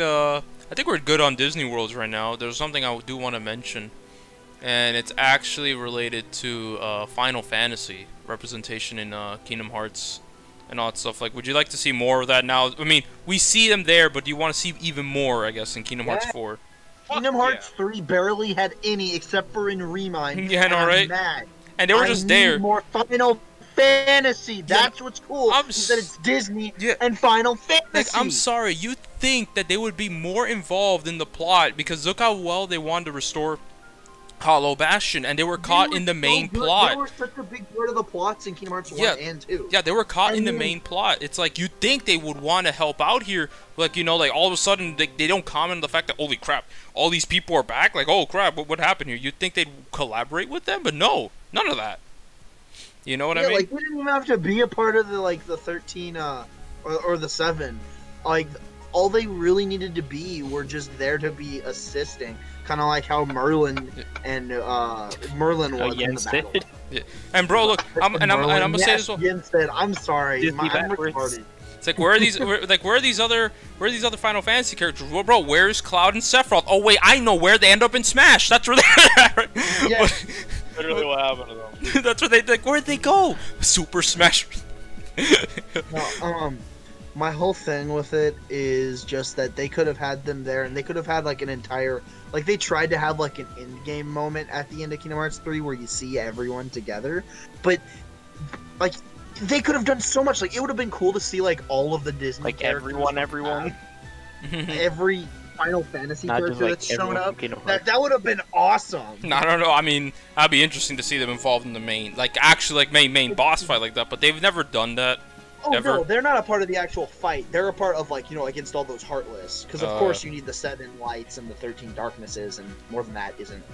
we're good on Disney worlds right now. There's something I do want to mention, and it's actually related to Final Fantasy representation in Kingdom Hearts and all that stuff. Like, would you like to see more of that now? I mean, we see them there, but do you want to see even more? I guess in Kingdom Hearts 4. Kingdom Hearts 3 barely had any, except for in Remind. Yeah, all right. And they were just there. More Final Fantasy. That's what's cool. That it's Disney and Final Fantasy. Like, I'm sorry. You think that they would be more involved in the plot, because look how well they wanted to restore Hollow Bastion, and they were caught in the main plot. They were such a big part of the plots in Kingdom Hearts 1 and 2. Yeah, they were caught in the main plot. It's like, you think they would want to help out here. Like, you know, like all of a sudden they don't comment on the fact that, holy crap, all these people are back. Like, oh crap, what happened here? You'd think they'd collaborate with them, but no. None of that. You know what I mean? Like, we didn't even have to be a part of the 13 or the 7. Like, all they really needed to be were just there to be assisting, kind of like how Merlin and Merlin was in the battle. Yeah. And bro, look, I'm gonna say this one. Jens said, "I'm sorry, I'm retarded." It's like, where are these? where are these other Final Fantasy characters? Well, bro, where's Cloud and Sephiroth? Oh wait, I know where they end up in Smash. That's where they're at. Yeah. Literally what happened to them. That's where they like. Where'd they go? Super Smash. Well, my whole thing with it is just that they could have had them there, and they could have had like an entire, like they tried to have like an end game moment at the end of Kingdom Hearts 3 where you see everyone together, but like they could have done so much. Like it would have been cool to see like all of the Disney, like everyone, every Final Fantasy character like that's shown up. That would have been awesome. No, I don't know. I mean, that'd be interesting to see them involved in the main, like actually like main boss fight like that. But they've never done that. Oh, ever. No, they're not a part of the actual fight. They're a part of, like, you know, against all those Heartless. Because, of course, you need the 7 lights and the 13 darknesses, and more than that isn't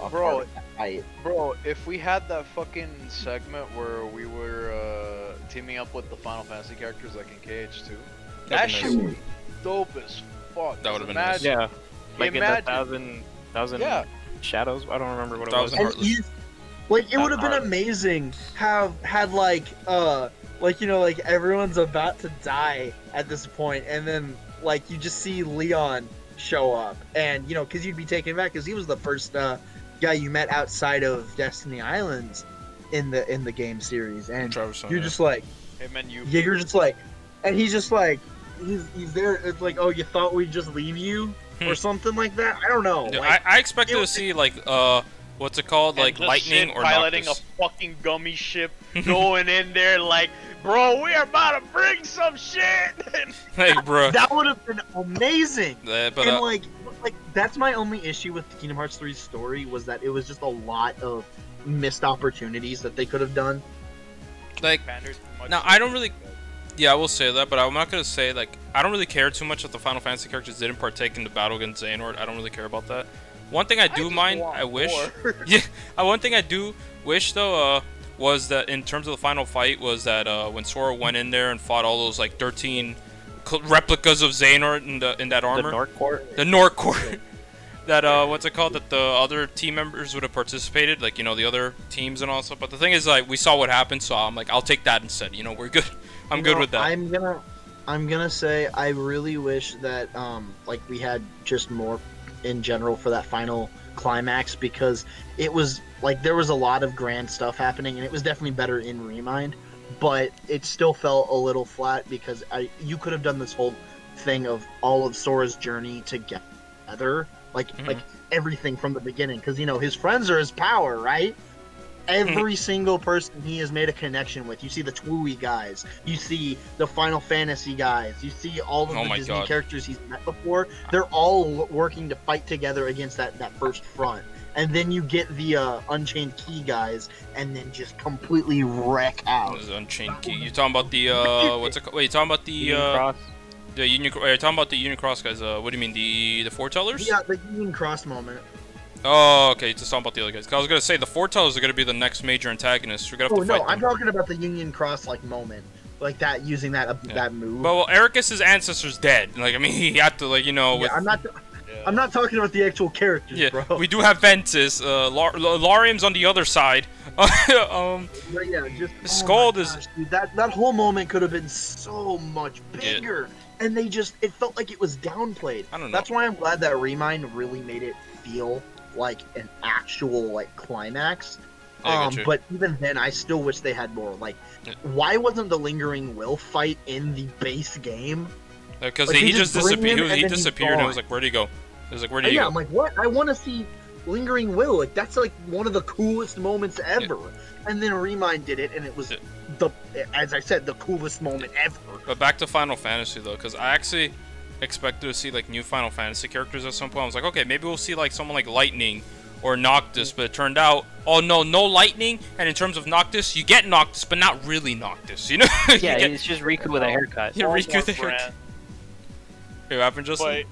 a part of that fight. Bro, if we had that fucking segment where we were teaming up with the Final Fantasy characters, like in KH2, that shit would be dope as fuck. That would have been nice. Yeah. Like in that thousand yeah. Shadows? I don't remember what it was. Heartless. Like, it would have been amazing had, like, like, you know, like, everyone's about to die at this point, and then, like, you just see Leon show up. And, you know, because you'd be taken back, because he was the first guy you met outside of Destiny Islands in the game series. And you're just like, hey, man, you're just like, and he's just like, he's there, it's like, oh, you thought we'd just leave you? Or something like that? I don't know. Yeah, like, I expected to see, like, what's it called? Like, lightning or piloting Noctis. A fucking gummy ship going in there like, bro, we are about to bring some shit. Hey, bro. That would have been amazing. But, and like that's my only issue with Kingdom Hearts 3's story was that it was just a lot of missed opportunities that they could have done. Like, now I don't really. Yeah, I will say that, but I'm not gonna say like I don't really care too much that the Final Fantasy characters didn't partake in the battle against Xehanort. I don't really care about that. One thing I do mind, I wish. Yeah, one thing I do wish though was that in terms of the final fight was that when Sora went in there and fought all those like 13 replicas of Xehanort in that armor. The North Court. That what's it called? That the other team members would have participated, like you know the other teams and all stuff. But the thing is, like we saw what happened, so I'm like I'll take that instead. You know we're good. I'm good with that. I'm gonna say I really wish that like we had just more. In general for that final climax because it was like there was a lot of grand stuff happening and it was definitely better in Remind but it still felt a little flat because you could have done this whole thing of all of Sora's journey together like like everything from the beginning because you know his friends are his power right every single person he has made a connection with you see the Twooey guys you see the Final Fantasy guys you see all of the Disney characters he's met before they're all working to fight together against that first front and then you get the Unchained Key guys and then just completely wreck out Unchained Key you're talking about the what's it called? Wait, you're talking about the Unicross. The Union you're talking about the Unicross guys what do you mean the foretellers yeah the Union Cross moment. Oh, okay, just talking about the other guys. I was gonna say the foretellers are gonna be the next major antagonist. We're gonna have to fight them. I'm talking about the Union Cross like moment, like that using that that move. But well, Ericus's ancestor's dead. Like I mean, he had to like you know. Yeah, I'm not talking about the actual characters, yeah, bro. We do have Ventus. Larium's on the other side. But yeah, just Skuld is. Gosh, dude, that whole moment could have been so much bigger, and they just it felt like it was downplayed. I don't know. That's why I'm glad that Remind really made it feel. Like an actual like climax but even then I still wish they had more like why wasn't the Lingering Will fight in the base game because like, he just disappeared he disappeared and I was like where'd he go I was like where did he go? I'm like what I want to see Lingering Will like that's like one of the coolest moments ever and then Remind did it and it was the as I said the coolest moment ever but back to Final Fantasy though because I actually expected to see like new Final Fantasy characters at some point. I was like, okay, maybe we'll see like someone like Lightning or Noctis, but it turned out, oh no, no Lightning. And in terms of Noctis, you get Noctis, but not really Noctis, you know? Yeah, it's just Riku with a haircut. Yeah, Riku with a haircut. Hey, what happened, Justin? But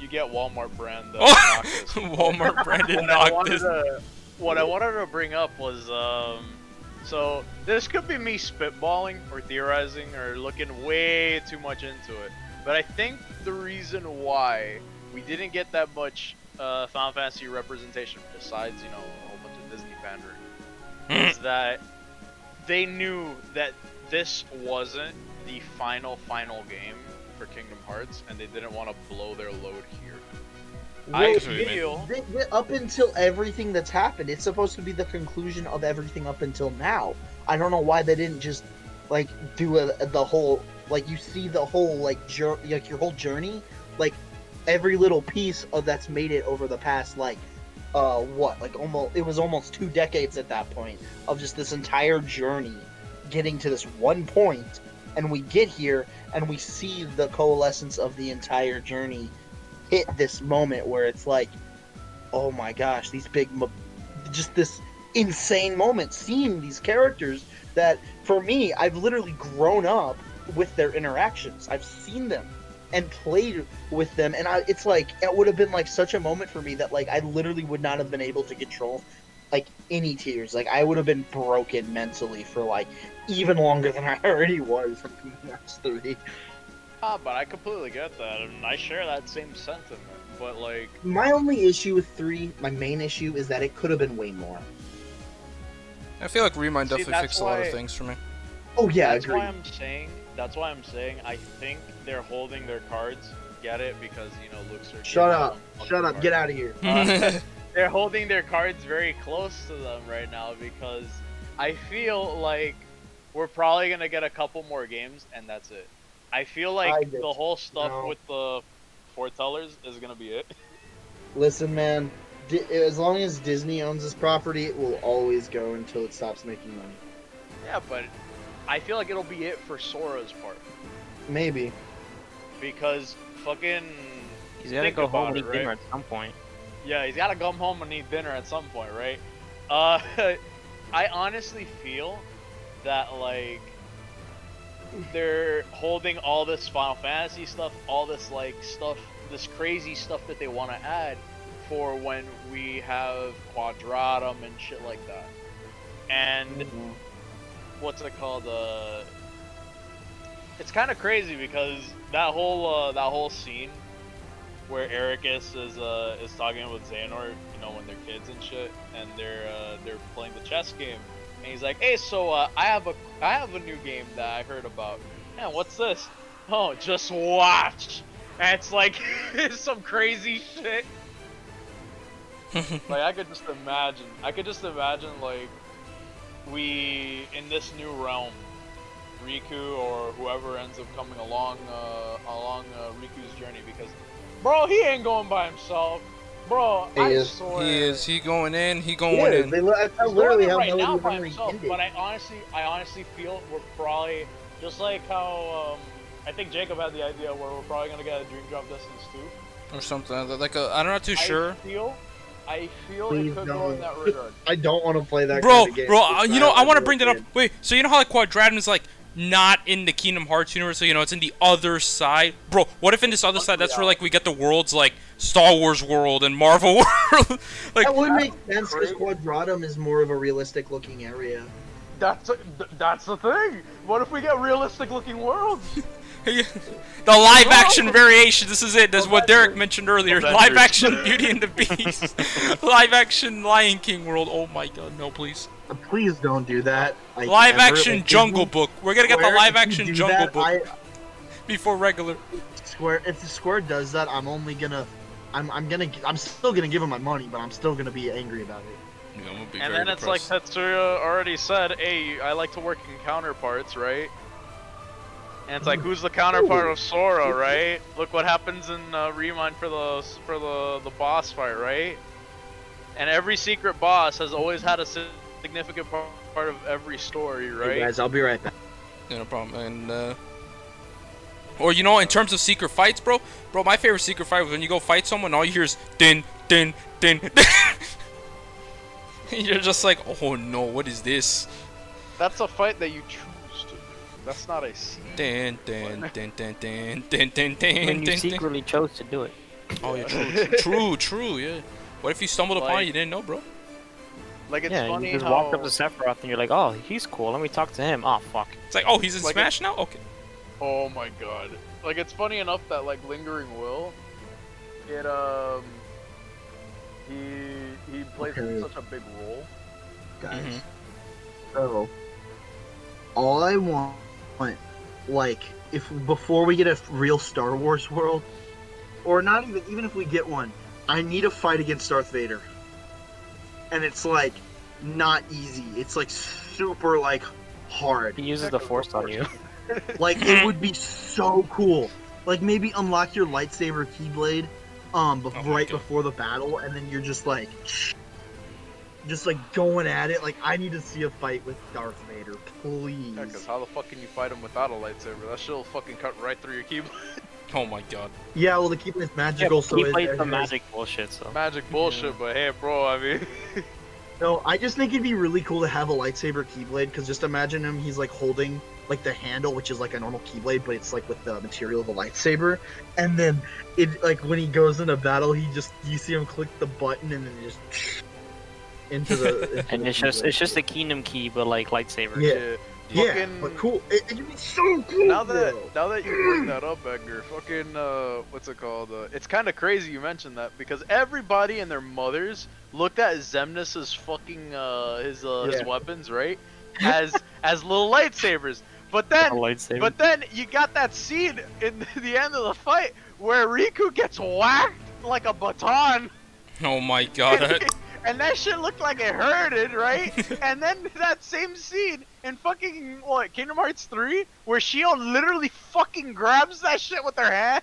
you get Walmart brand Noctis. Walmart branded Noctis. What I wanted to bring up was, so this could be me spitballing or theorizing or looking way too much into it. But I think the reason why we didn't get that much Final Fantasy representation, besides, you know, a whole bunch of Disney pandering, is that they knew that this wasn't the final game for Kingdom Hearts, and they didn't want to blow their load here. Well, I feel up until everything that's happened, it's supposed to be the conclusion of everything up until now. I don't know why they didn't just like do the whole, like, you see the whole like your whole journey, like every little piece of that's made it over the past like almost 2 decades at that point of just this entire journey getting to this one point, and we get here and we see the coalescence of the entire journey hit this moment where it's like, oh my gosh, these big, just this insane moment seeing these characters that for me, I've literally grown up with their interactions. I've seen them and played with them, and it's like, it would have been like such a moment for me that like I literally would not have been able to control like any tears. Like I would have been broken mentally for like even longer than I already was from Kingdom Hearts 3. Ah, but I completely get that, and I share that same sentiment, but like... My only issue with 3, my main issue, is that it could have been way more. I feel like Remind definitely fixed a lot of things for me. Oh yeah, I agree. That's why I'm saying, I think they're holding their cards, get it, because, you know, Luke's... Shut up, get out of here. They're holding their cards very close to them right now, because I feel like we're probably gonna get a couple more games, and that's it. I feel like the whole stuff with the foretellers is gonna be it. Listen, man, as long as Disney owns this property, it will always go until it stops making money. Yeah, but I feel like it'll be it for Sora's part. Maybe. Because fucking... He's gotta go home and eat dinner at some point. Yeah, he's gotta come home and eat dinner at some point, right? I honestly feel that, like... They're holding all this Final Fantasy stuff, all this like stuff, this crazy stuff that they want to add for when we have Quadratum and shit like that. And what's it called? It's kind of crazy because that whole scene where Ericus is talking with Xehanort, you know, when they're kids and shit, and they're playing the chess game. And he's like, hey, so I have a new game that I heard about. Man, what's this? Oh, just watch. And it's like some crazy shit. Like I could just imagine like we in this new realm, Riku or whoever ends up coming along Riku's journey, because bro, he ain't going by himself. Bro, I swear. He is going in. But I honestly feel we're probably just like how I think Jacob had the idea where we're probably gonna get a Dream Drop Distance 2 or something like a, I'm not too sure. I feel it could go in that regard. I don't want to play that kind of game. Bro, you know I want to bring that up. Wait, so you know how like Quadratum is like not in the Kingdom Hearts universe, so you know it's in the other side. Bro, what if in this other side that's where like we get the worlds like Star Wars world and Marvel world? Like that would make sense because Quadratum is more of a realistic looking area. That's the thing. What if we get realistic looking worlds? The live action variation. This is it. That's what Derek mentioned earlier. Live action Beauty and the Beast. Live action Lion King world. Oh my god, no please. Please don't do that. Live action Jungle Book. We're gonna get the live action Jungle Book before regular. Square. If Square does that, I'm still gonna give him my money, but I'm still gonna be angry about it. Yeah, I'm gonna be and then depressed. It's like Tetsuya already said. Hey, I like to work in counterparts, right? And it's like, who's the counterpart of Sora, right? Look what happens in Remind for the boss fight, right? And every secret boss has always had a significant part of every story, right? Hey guys, I'll be right back. Yeah, no problem. And or you know, in terms of secret fights, bro, my favorite secret fight was when you go fight someone, all you hear is din, din, din. You're just like, oh no, what is this? That's a fight that you choose to do. That's not a secret. Din, din, din, din, din, din, din, din. When you secretly chose to do it. Oh yeah, true, yeah. What if you stumbled upon it you didn't know, bro? Like it's funny you just walked up to Sephiroth and you're like, oh, he's cool. Let me talk to him. Oh fuck. It's like, oh, he's in Smash now. Okay. Oh my god. Like, it's funny enough that, like, Lingering Will, it, he plays such a big role. Guys. Mm-hmm. So, all I want, like, if before we get a real Star Wars world, or not even if we get one, I need a fight against Darth Vader. And it's, like, not easy. It's, like, super, like, hard. He uses the Force on you. Like, it would be so cool. Like, maybe unlock your lightsaber keyblade right before the battle, and then you're just like going at it. Like, I need to see a fight with Darth Vader, please. Yeah, because how the fuck can you fight him without a lightsaber? That shit'll fucking cut right through your keyblade. Oh my god. Yeah, well, the keyblade's magical, yeah, so it's... He plays the magic bullshit, so... Magic bullshit, but hey, bro, I mean... No, I just think it'd be really cool to have a lightsaber keyblade, because just imagine him, he's like holding like the handle, which is like a normal keyblade, but it's like with the material of a lightsaber, and then it, like, when he goes into battle, he just, you see him click the button and then just into the and it's just a Kingdom key, but like lightsaber. Yeah, yeah, fucking... but cool. It'd be so cool. Now that you bring that up, Edgar, fucking what's it called? It's kind of crazy you mentioned that, because everybody and their mothers looked at Xemnas's fucking his weapons, right, as little lightsabers. But then you got that scene in the end of the fight where Riku gets whacked like a baton. Oh my god. And that shit looked like it hurted, right? And then that same scene in fucking, what, Kingdom Hearts 3, where Shion literally fucking grabs that shit with her hand.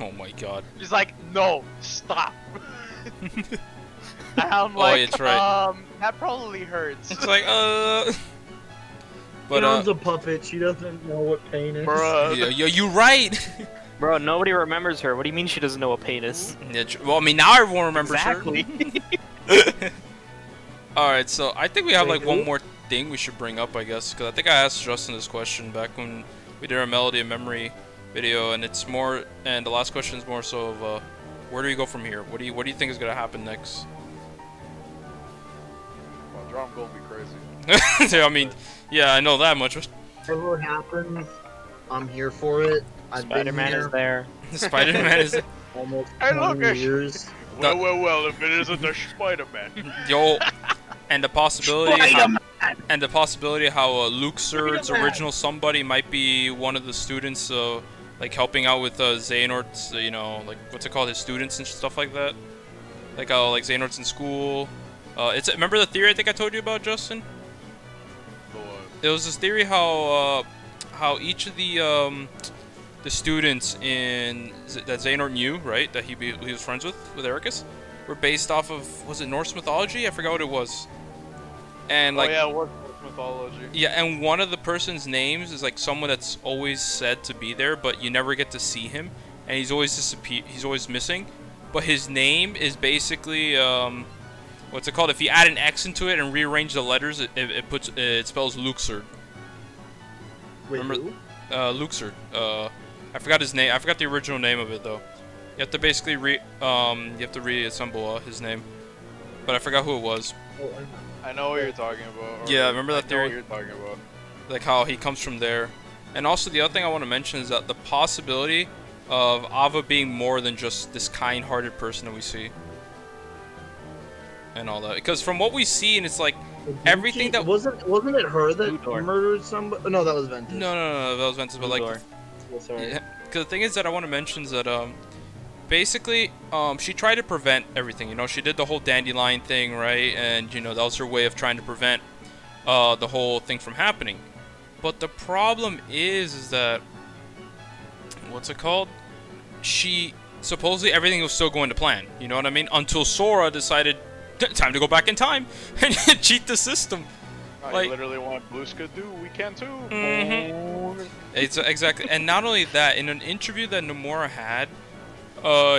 Oh my god. She's like, no, stop. I'm like, oh, it's right. That probably hurts. It's like, But Shion's a puppet. She doesn't know what pain is. Bruh. Yeah, you're right. Bro, nobody remembers her. What do you mean she doesn't know what pain is? Yeah, well, I mean, now everyone remembers her. Exactly. Alright, so I think we have, like, one more thing we should bring up, I guess. Because I think I asked Justin this question back when we did our Melody of Memory video. And it's more... And the last question is more so of, where do we go from here? What do you think is going to happen next? Well, Drum going to be crazy. Yeah, I mean, yeah, I know that much. Whatever happens, I'm here for it. Spider-Man is there. Spider-Man is almost 20 years. Well, if it isn't the Spider-Man. Yo, and the possibility how Luke Surd's original somebody might be one of the students, like helping out with Xehanort's, you know, like what's it called, his students and stuff like that. Like how like Xehanort's in school. It's remember the theory I think I told you about, Justin? It was this theory how each of the students in that Xehanort knew, right, that he was friends with Ericus, were based off of, was it Norse mythology? I forgot what it was. And like, oh yeah, it was Norse mythology. Yeah, and one of the person's names is like someone that's always said to be there, but you never get to see him, and he's always missing. But his name is basically what's it called? If you add an X into it and rearrange the letters, it spells Luxord. Wait, remember? Who? Luxord. I forgot his name. I forgot the original name of it though. You have to basically reassemble his name, but I forgot who it was. Oh, I know what you're talking about. Yeah, remember that theory? I know what you're talking about. Like how he comes from there, and also the other thing I want to mention is that the possibility of Ava being more than just this kind-hearted person that we see, and all that. Because from what we see, and it's like everything that wasn't it her that murdered somebody? No, that was Ventus. No, that was Ventus. But like. Sorry. Yeah, because the thing is that I want to mention is that basically she tried to prevent everything. You know, she did the whole dandelion thing, right? And you know that was her way of trying to prevent the whole thing from happening. But the problem is that what's it called? She supposedly everything was still going to plan. You know what I mean? Until Sora decided time to go back in time and cheat the system. I literally want Bluska do, we can too. Mm-hmm. It's exactly, and not only that, in an interview that Nomura had,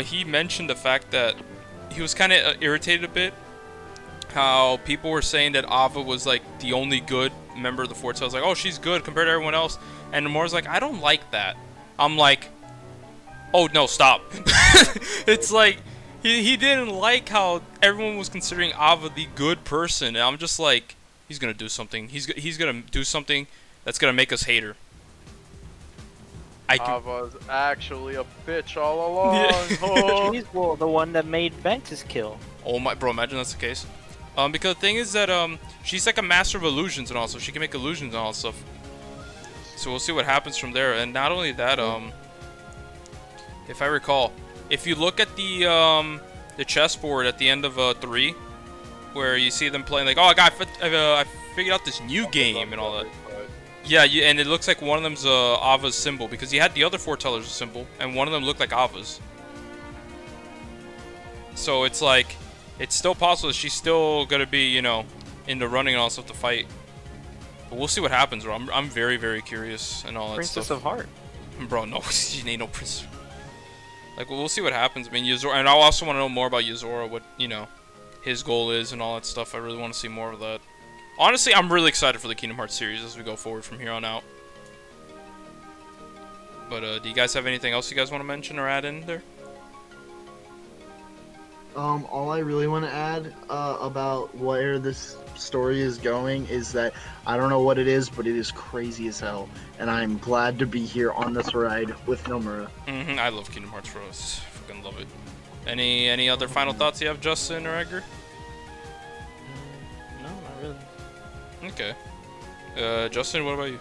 he mentioned the fact that he was kind of irritated a bit how people were saying that Ava was like the only good member of the Force. So I was like, oh, she's good compared to everyone else, and Nomura's like, I don't like that. I'm like, oh no, stop. It's like he didn't like how everyone was considering Ava the good person, and I'm just like. He's gonna do something. He's gonna do something that's gonna make us hate her. Ava's actually a bitch all along. Yeah. Oh. She's the one that made Ventus kill. Oh my, bro! Imagine that's the case. Because the thing is that she's like a master of illusions and all, so she can make illusions and all stuff. So we'll see what happens from there. And not only that, if I recall, if you look at the chessboard at the end of 3, where you see them playing like, oh, I figured out this new game and all that. Yeah, and it looks like one of them's Ava's symbol, because he had the other foretellers' symbol, and one of them looked like Ava's. So it's like, it's still possible that she's still gonna be, you know, in the running and all stuff to fight. But we'll see what happens, bro. I'm very, very curious and all that stuff. Princess of Heart. Bro, no, she ain't no princess. Like, we'll see what happens. I mean, Yozora, and I also want to know more about Yozora, what, you know, his goal is and all that stuff. I really want to see more of that. Honestly, I'm really excited for the Kingdom Hearts series as we go forward from here on out. But do you guys have anything else you guys want to mention or add in there? All I really want to add about where this story is going is that I don't know what it is, but it is crazy as hell, and I'm glad to be here on this ride with Nomura. Mm-hmm. I love Kingdom Hearts Rose. Freaking love it. Any other final thoughts you have, Justin or Edgar? No, not really. Okay. Justin, what about you?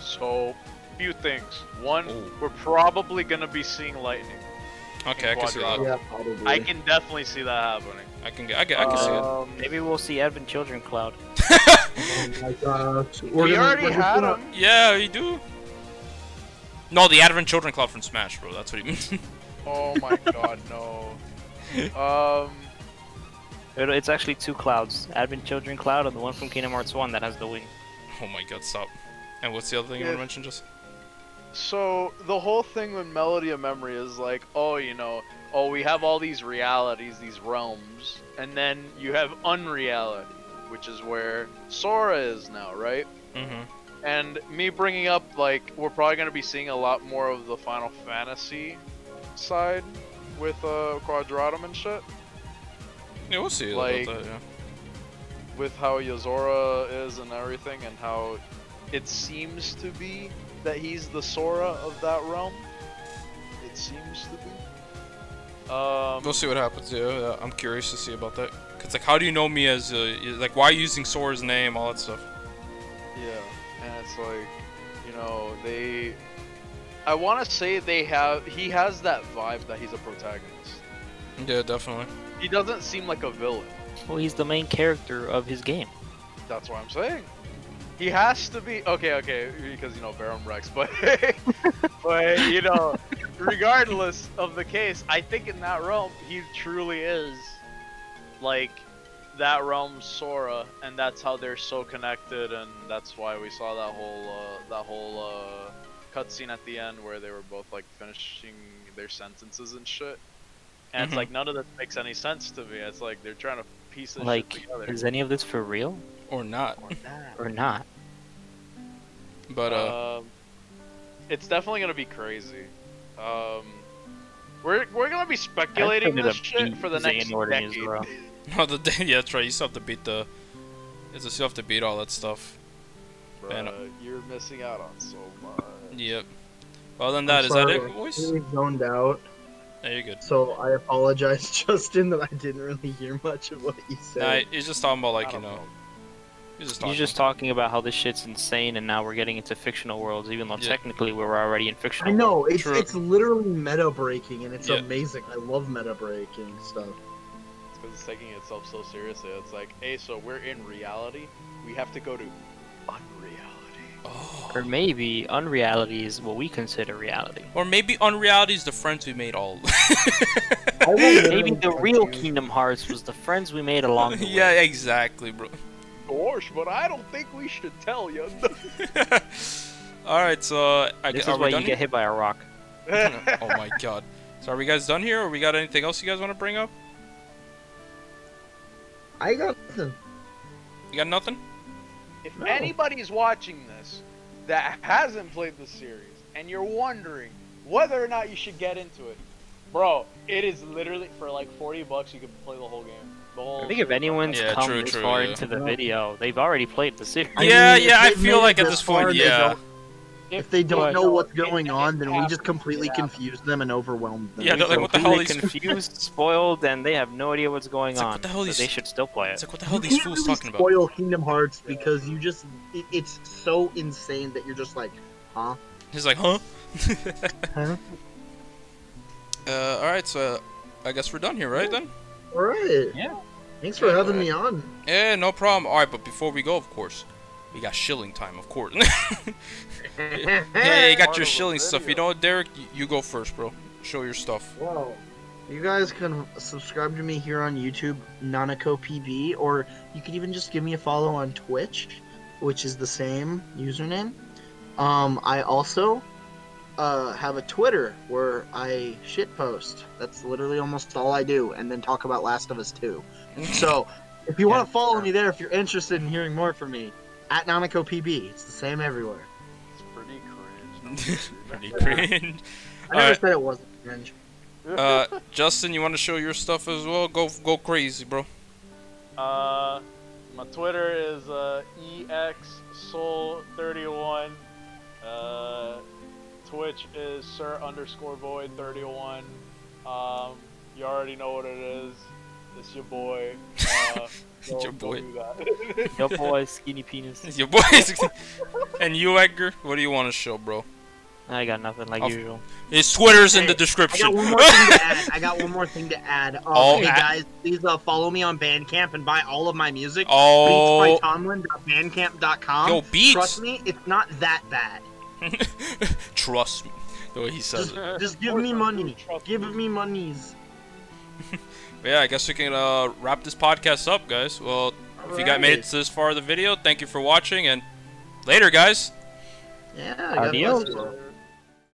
So, few things. One, we're probably gonna be seeing lightning. Okay, I can see that. Yeah, I can definitely see that happening. I can see it. Maybe we'll see Advent Children Cloud. Oh my gosh. We already had him. Yeah, you do. No, the Advent Children Cloud from Smash, bro. That's what he means. Oh my god, no. It's actually two clouds. Advent Children Cloud and the one from Kingdom Hearts 1 that has the wing. Oh my god, stop. And what's the other thing you want to mention, Justin? So, the whole thing with Melody of Memory is like, oh, you know, oh, we have all these realities, these realms, and then you have unreality, which is where Sora is now, right? Mm-hmm. And me bringing up, like, we're probably going to be seeing a lot more of the Final Fantasy side with Quadratum and shit. Yeah, we'll see. Like, about that, yeah. With how Yozora is and everything, and how it seems to be that he's the Sora of that realm. It seems to be. We'll see what happens. Yeah, I'm curious to see about that. Cause like, how do you know me as like? Why are you using Sora's name? All that stuff. Yeah, and it's like, you know, they. I want to say they have. He has that vibe that he's a protagonist. Yeah, definitely. He doesn't seem like a villain. Well, he's the main character of his game. That's what I'm saying. He has to be okay, because you know Baron Rex, but but you know, regardless of the case, I think in that realm he truly is like that realm's Sora, and that's how they're so connected, and that's why we saw that whole cutscene at the end where they were both like finishing their sentences and shit. And it's like none of this makes any sense to me. It's like they're trying to piece this shit together. Is any of this for real? Or not. Or not. But, it's definitely gonna be crazy. We're gonna be speculating this shit for the next decade. No, yeah, that's right, you still have to beat all that stuff. Bruh, man, you're missing out on so much. Yep. Well, then that, is that it, boys? I'm really zoned out. Yeah, you're good. So I apologize, Justin, that I didn't really hear much of what you said. Nah, he's just talking about, like, you know. He's just talking about how this shit's insane, and now we're getting into fictional worlds, even though technically we're already in fictional worlds. I know, it's literally meta breaking, and it's amazing. I love meta breaking stuff. It's because it's taking itself so seriously. It's like, hey, so we're in reality, we have to go to unreality. Oh. Or maybe unreality is what we consider reality. Or maybe unreality is the friends we made all. Maybe the real Kingdom Hearts was the friends we made along the way. Yeah, exactly, bro. But I don't think we should tell you. Alright, so this is why you get hit by a rock. Oh my god. So are we guys done here, or we got anything else you guys want to bring up? I got nothing. You got nothing? If anybody's watching this that hasn't played the series, and you're wondering whether or not you should get into it, bro, it is literally, for like 40 bucks, you can play the whole game. I think if anyone's come this far into the video, they've already played the series. Yeah, I mean, I feel like at this point, yeah. if they don't know what's going on, then we just completely confuse them and overwhelm them. Yeah, they're like, what the hell? They're confused, spoiled, and they have no idea what's going on. What the hell? They should still play it. It's like, what the hell are these fools talking about? Spoil Kingdom Hearts because you just, it's so insane that you're just like, huh? He's like, huh? Alright, so I guess we're done here, right, then? Alright. Yeah. Thanks for having me on. Yeah, no problem. Alright, but before we go, of course, we got shilling time, of course. Yeah, you got your shilling stuff. You know what, Derek? You go first, bro. Show your stuff. Well, you guys can subscribe to me here on YouTube, NanakoPB, or you could even just give me a follow on Twitch, which is the same username. I also have a Twitter where I shitpost. That's literally almost all I do, and then talk about Last of Us 2. So, if you want to follow me there, if you're interested in hearing more from me, at NanakoPB. It's the same everywhere. It's pretty cringe. Pretty cringe. I never said it wasn't cringe. Justin, you want to show your stuff as well? Go crazy, bro. My Twitter is EXSoul31. Twitch is Sir_Void31. You already know what it is. It's your boy. It's your boy. Your boy, skinny penis. It's your boy. And you, Edgar, what do you want to show, bro? I got nothing, like usual. His Twitter's in the description. I got one more thing to add. Hey, guys, please follow me on Bandcamp and buy all of my music. Oh. BeatsByTomlin.bandcamp.com. Yo, Beats. Trust me, it's not that bad. Trust me. The way he says it. Just give me money. Give me monies. But yeah, I guess we can wrap this podcast up, guys. Well, if you got made it this far of the video, thank you for watching, and later, guys. Yeah, God bless you.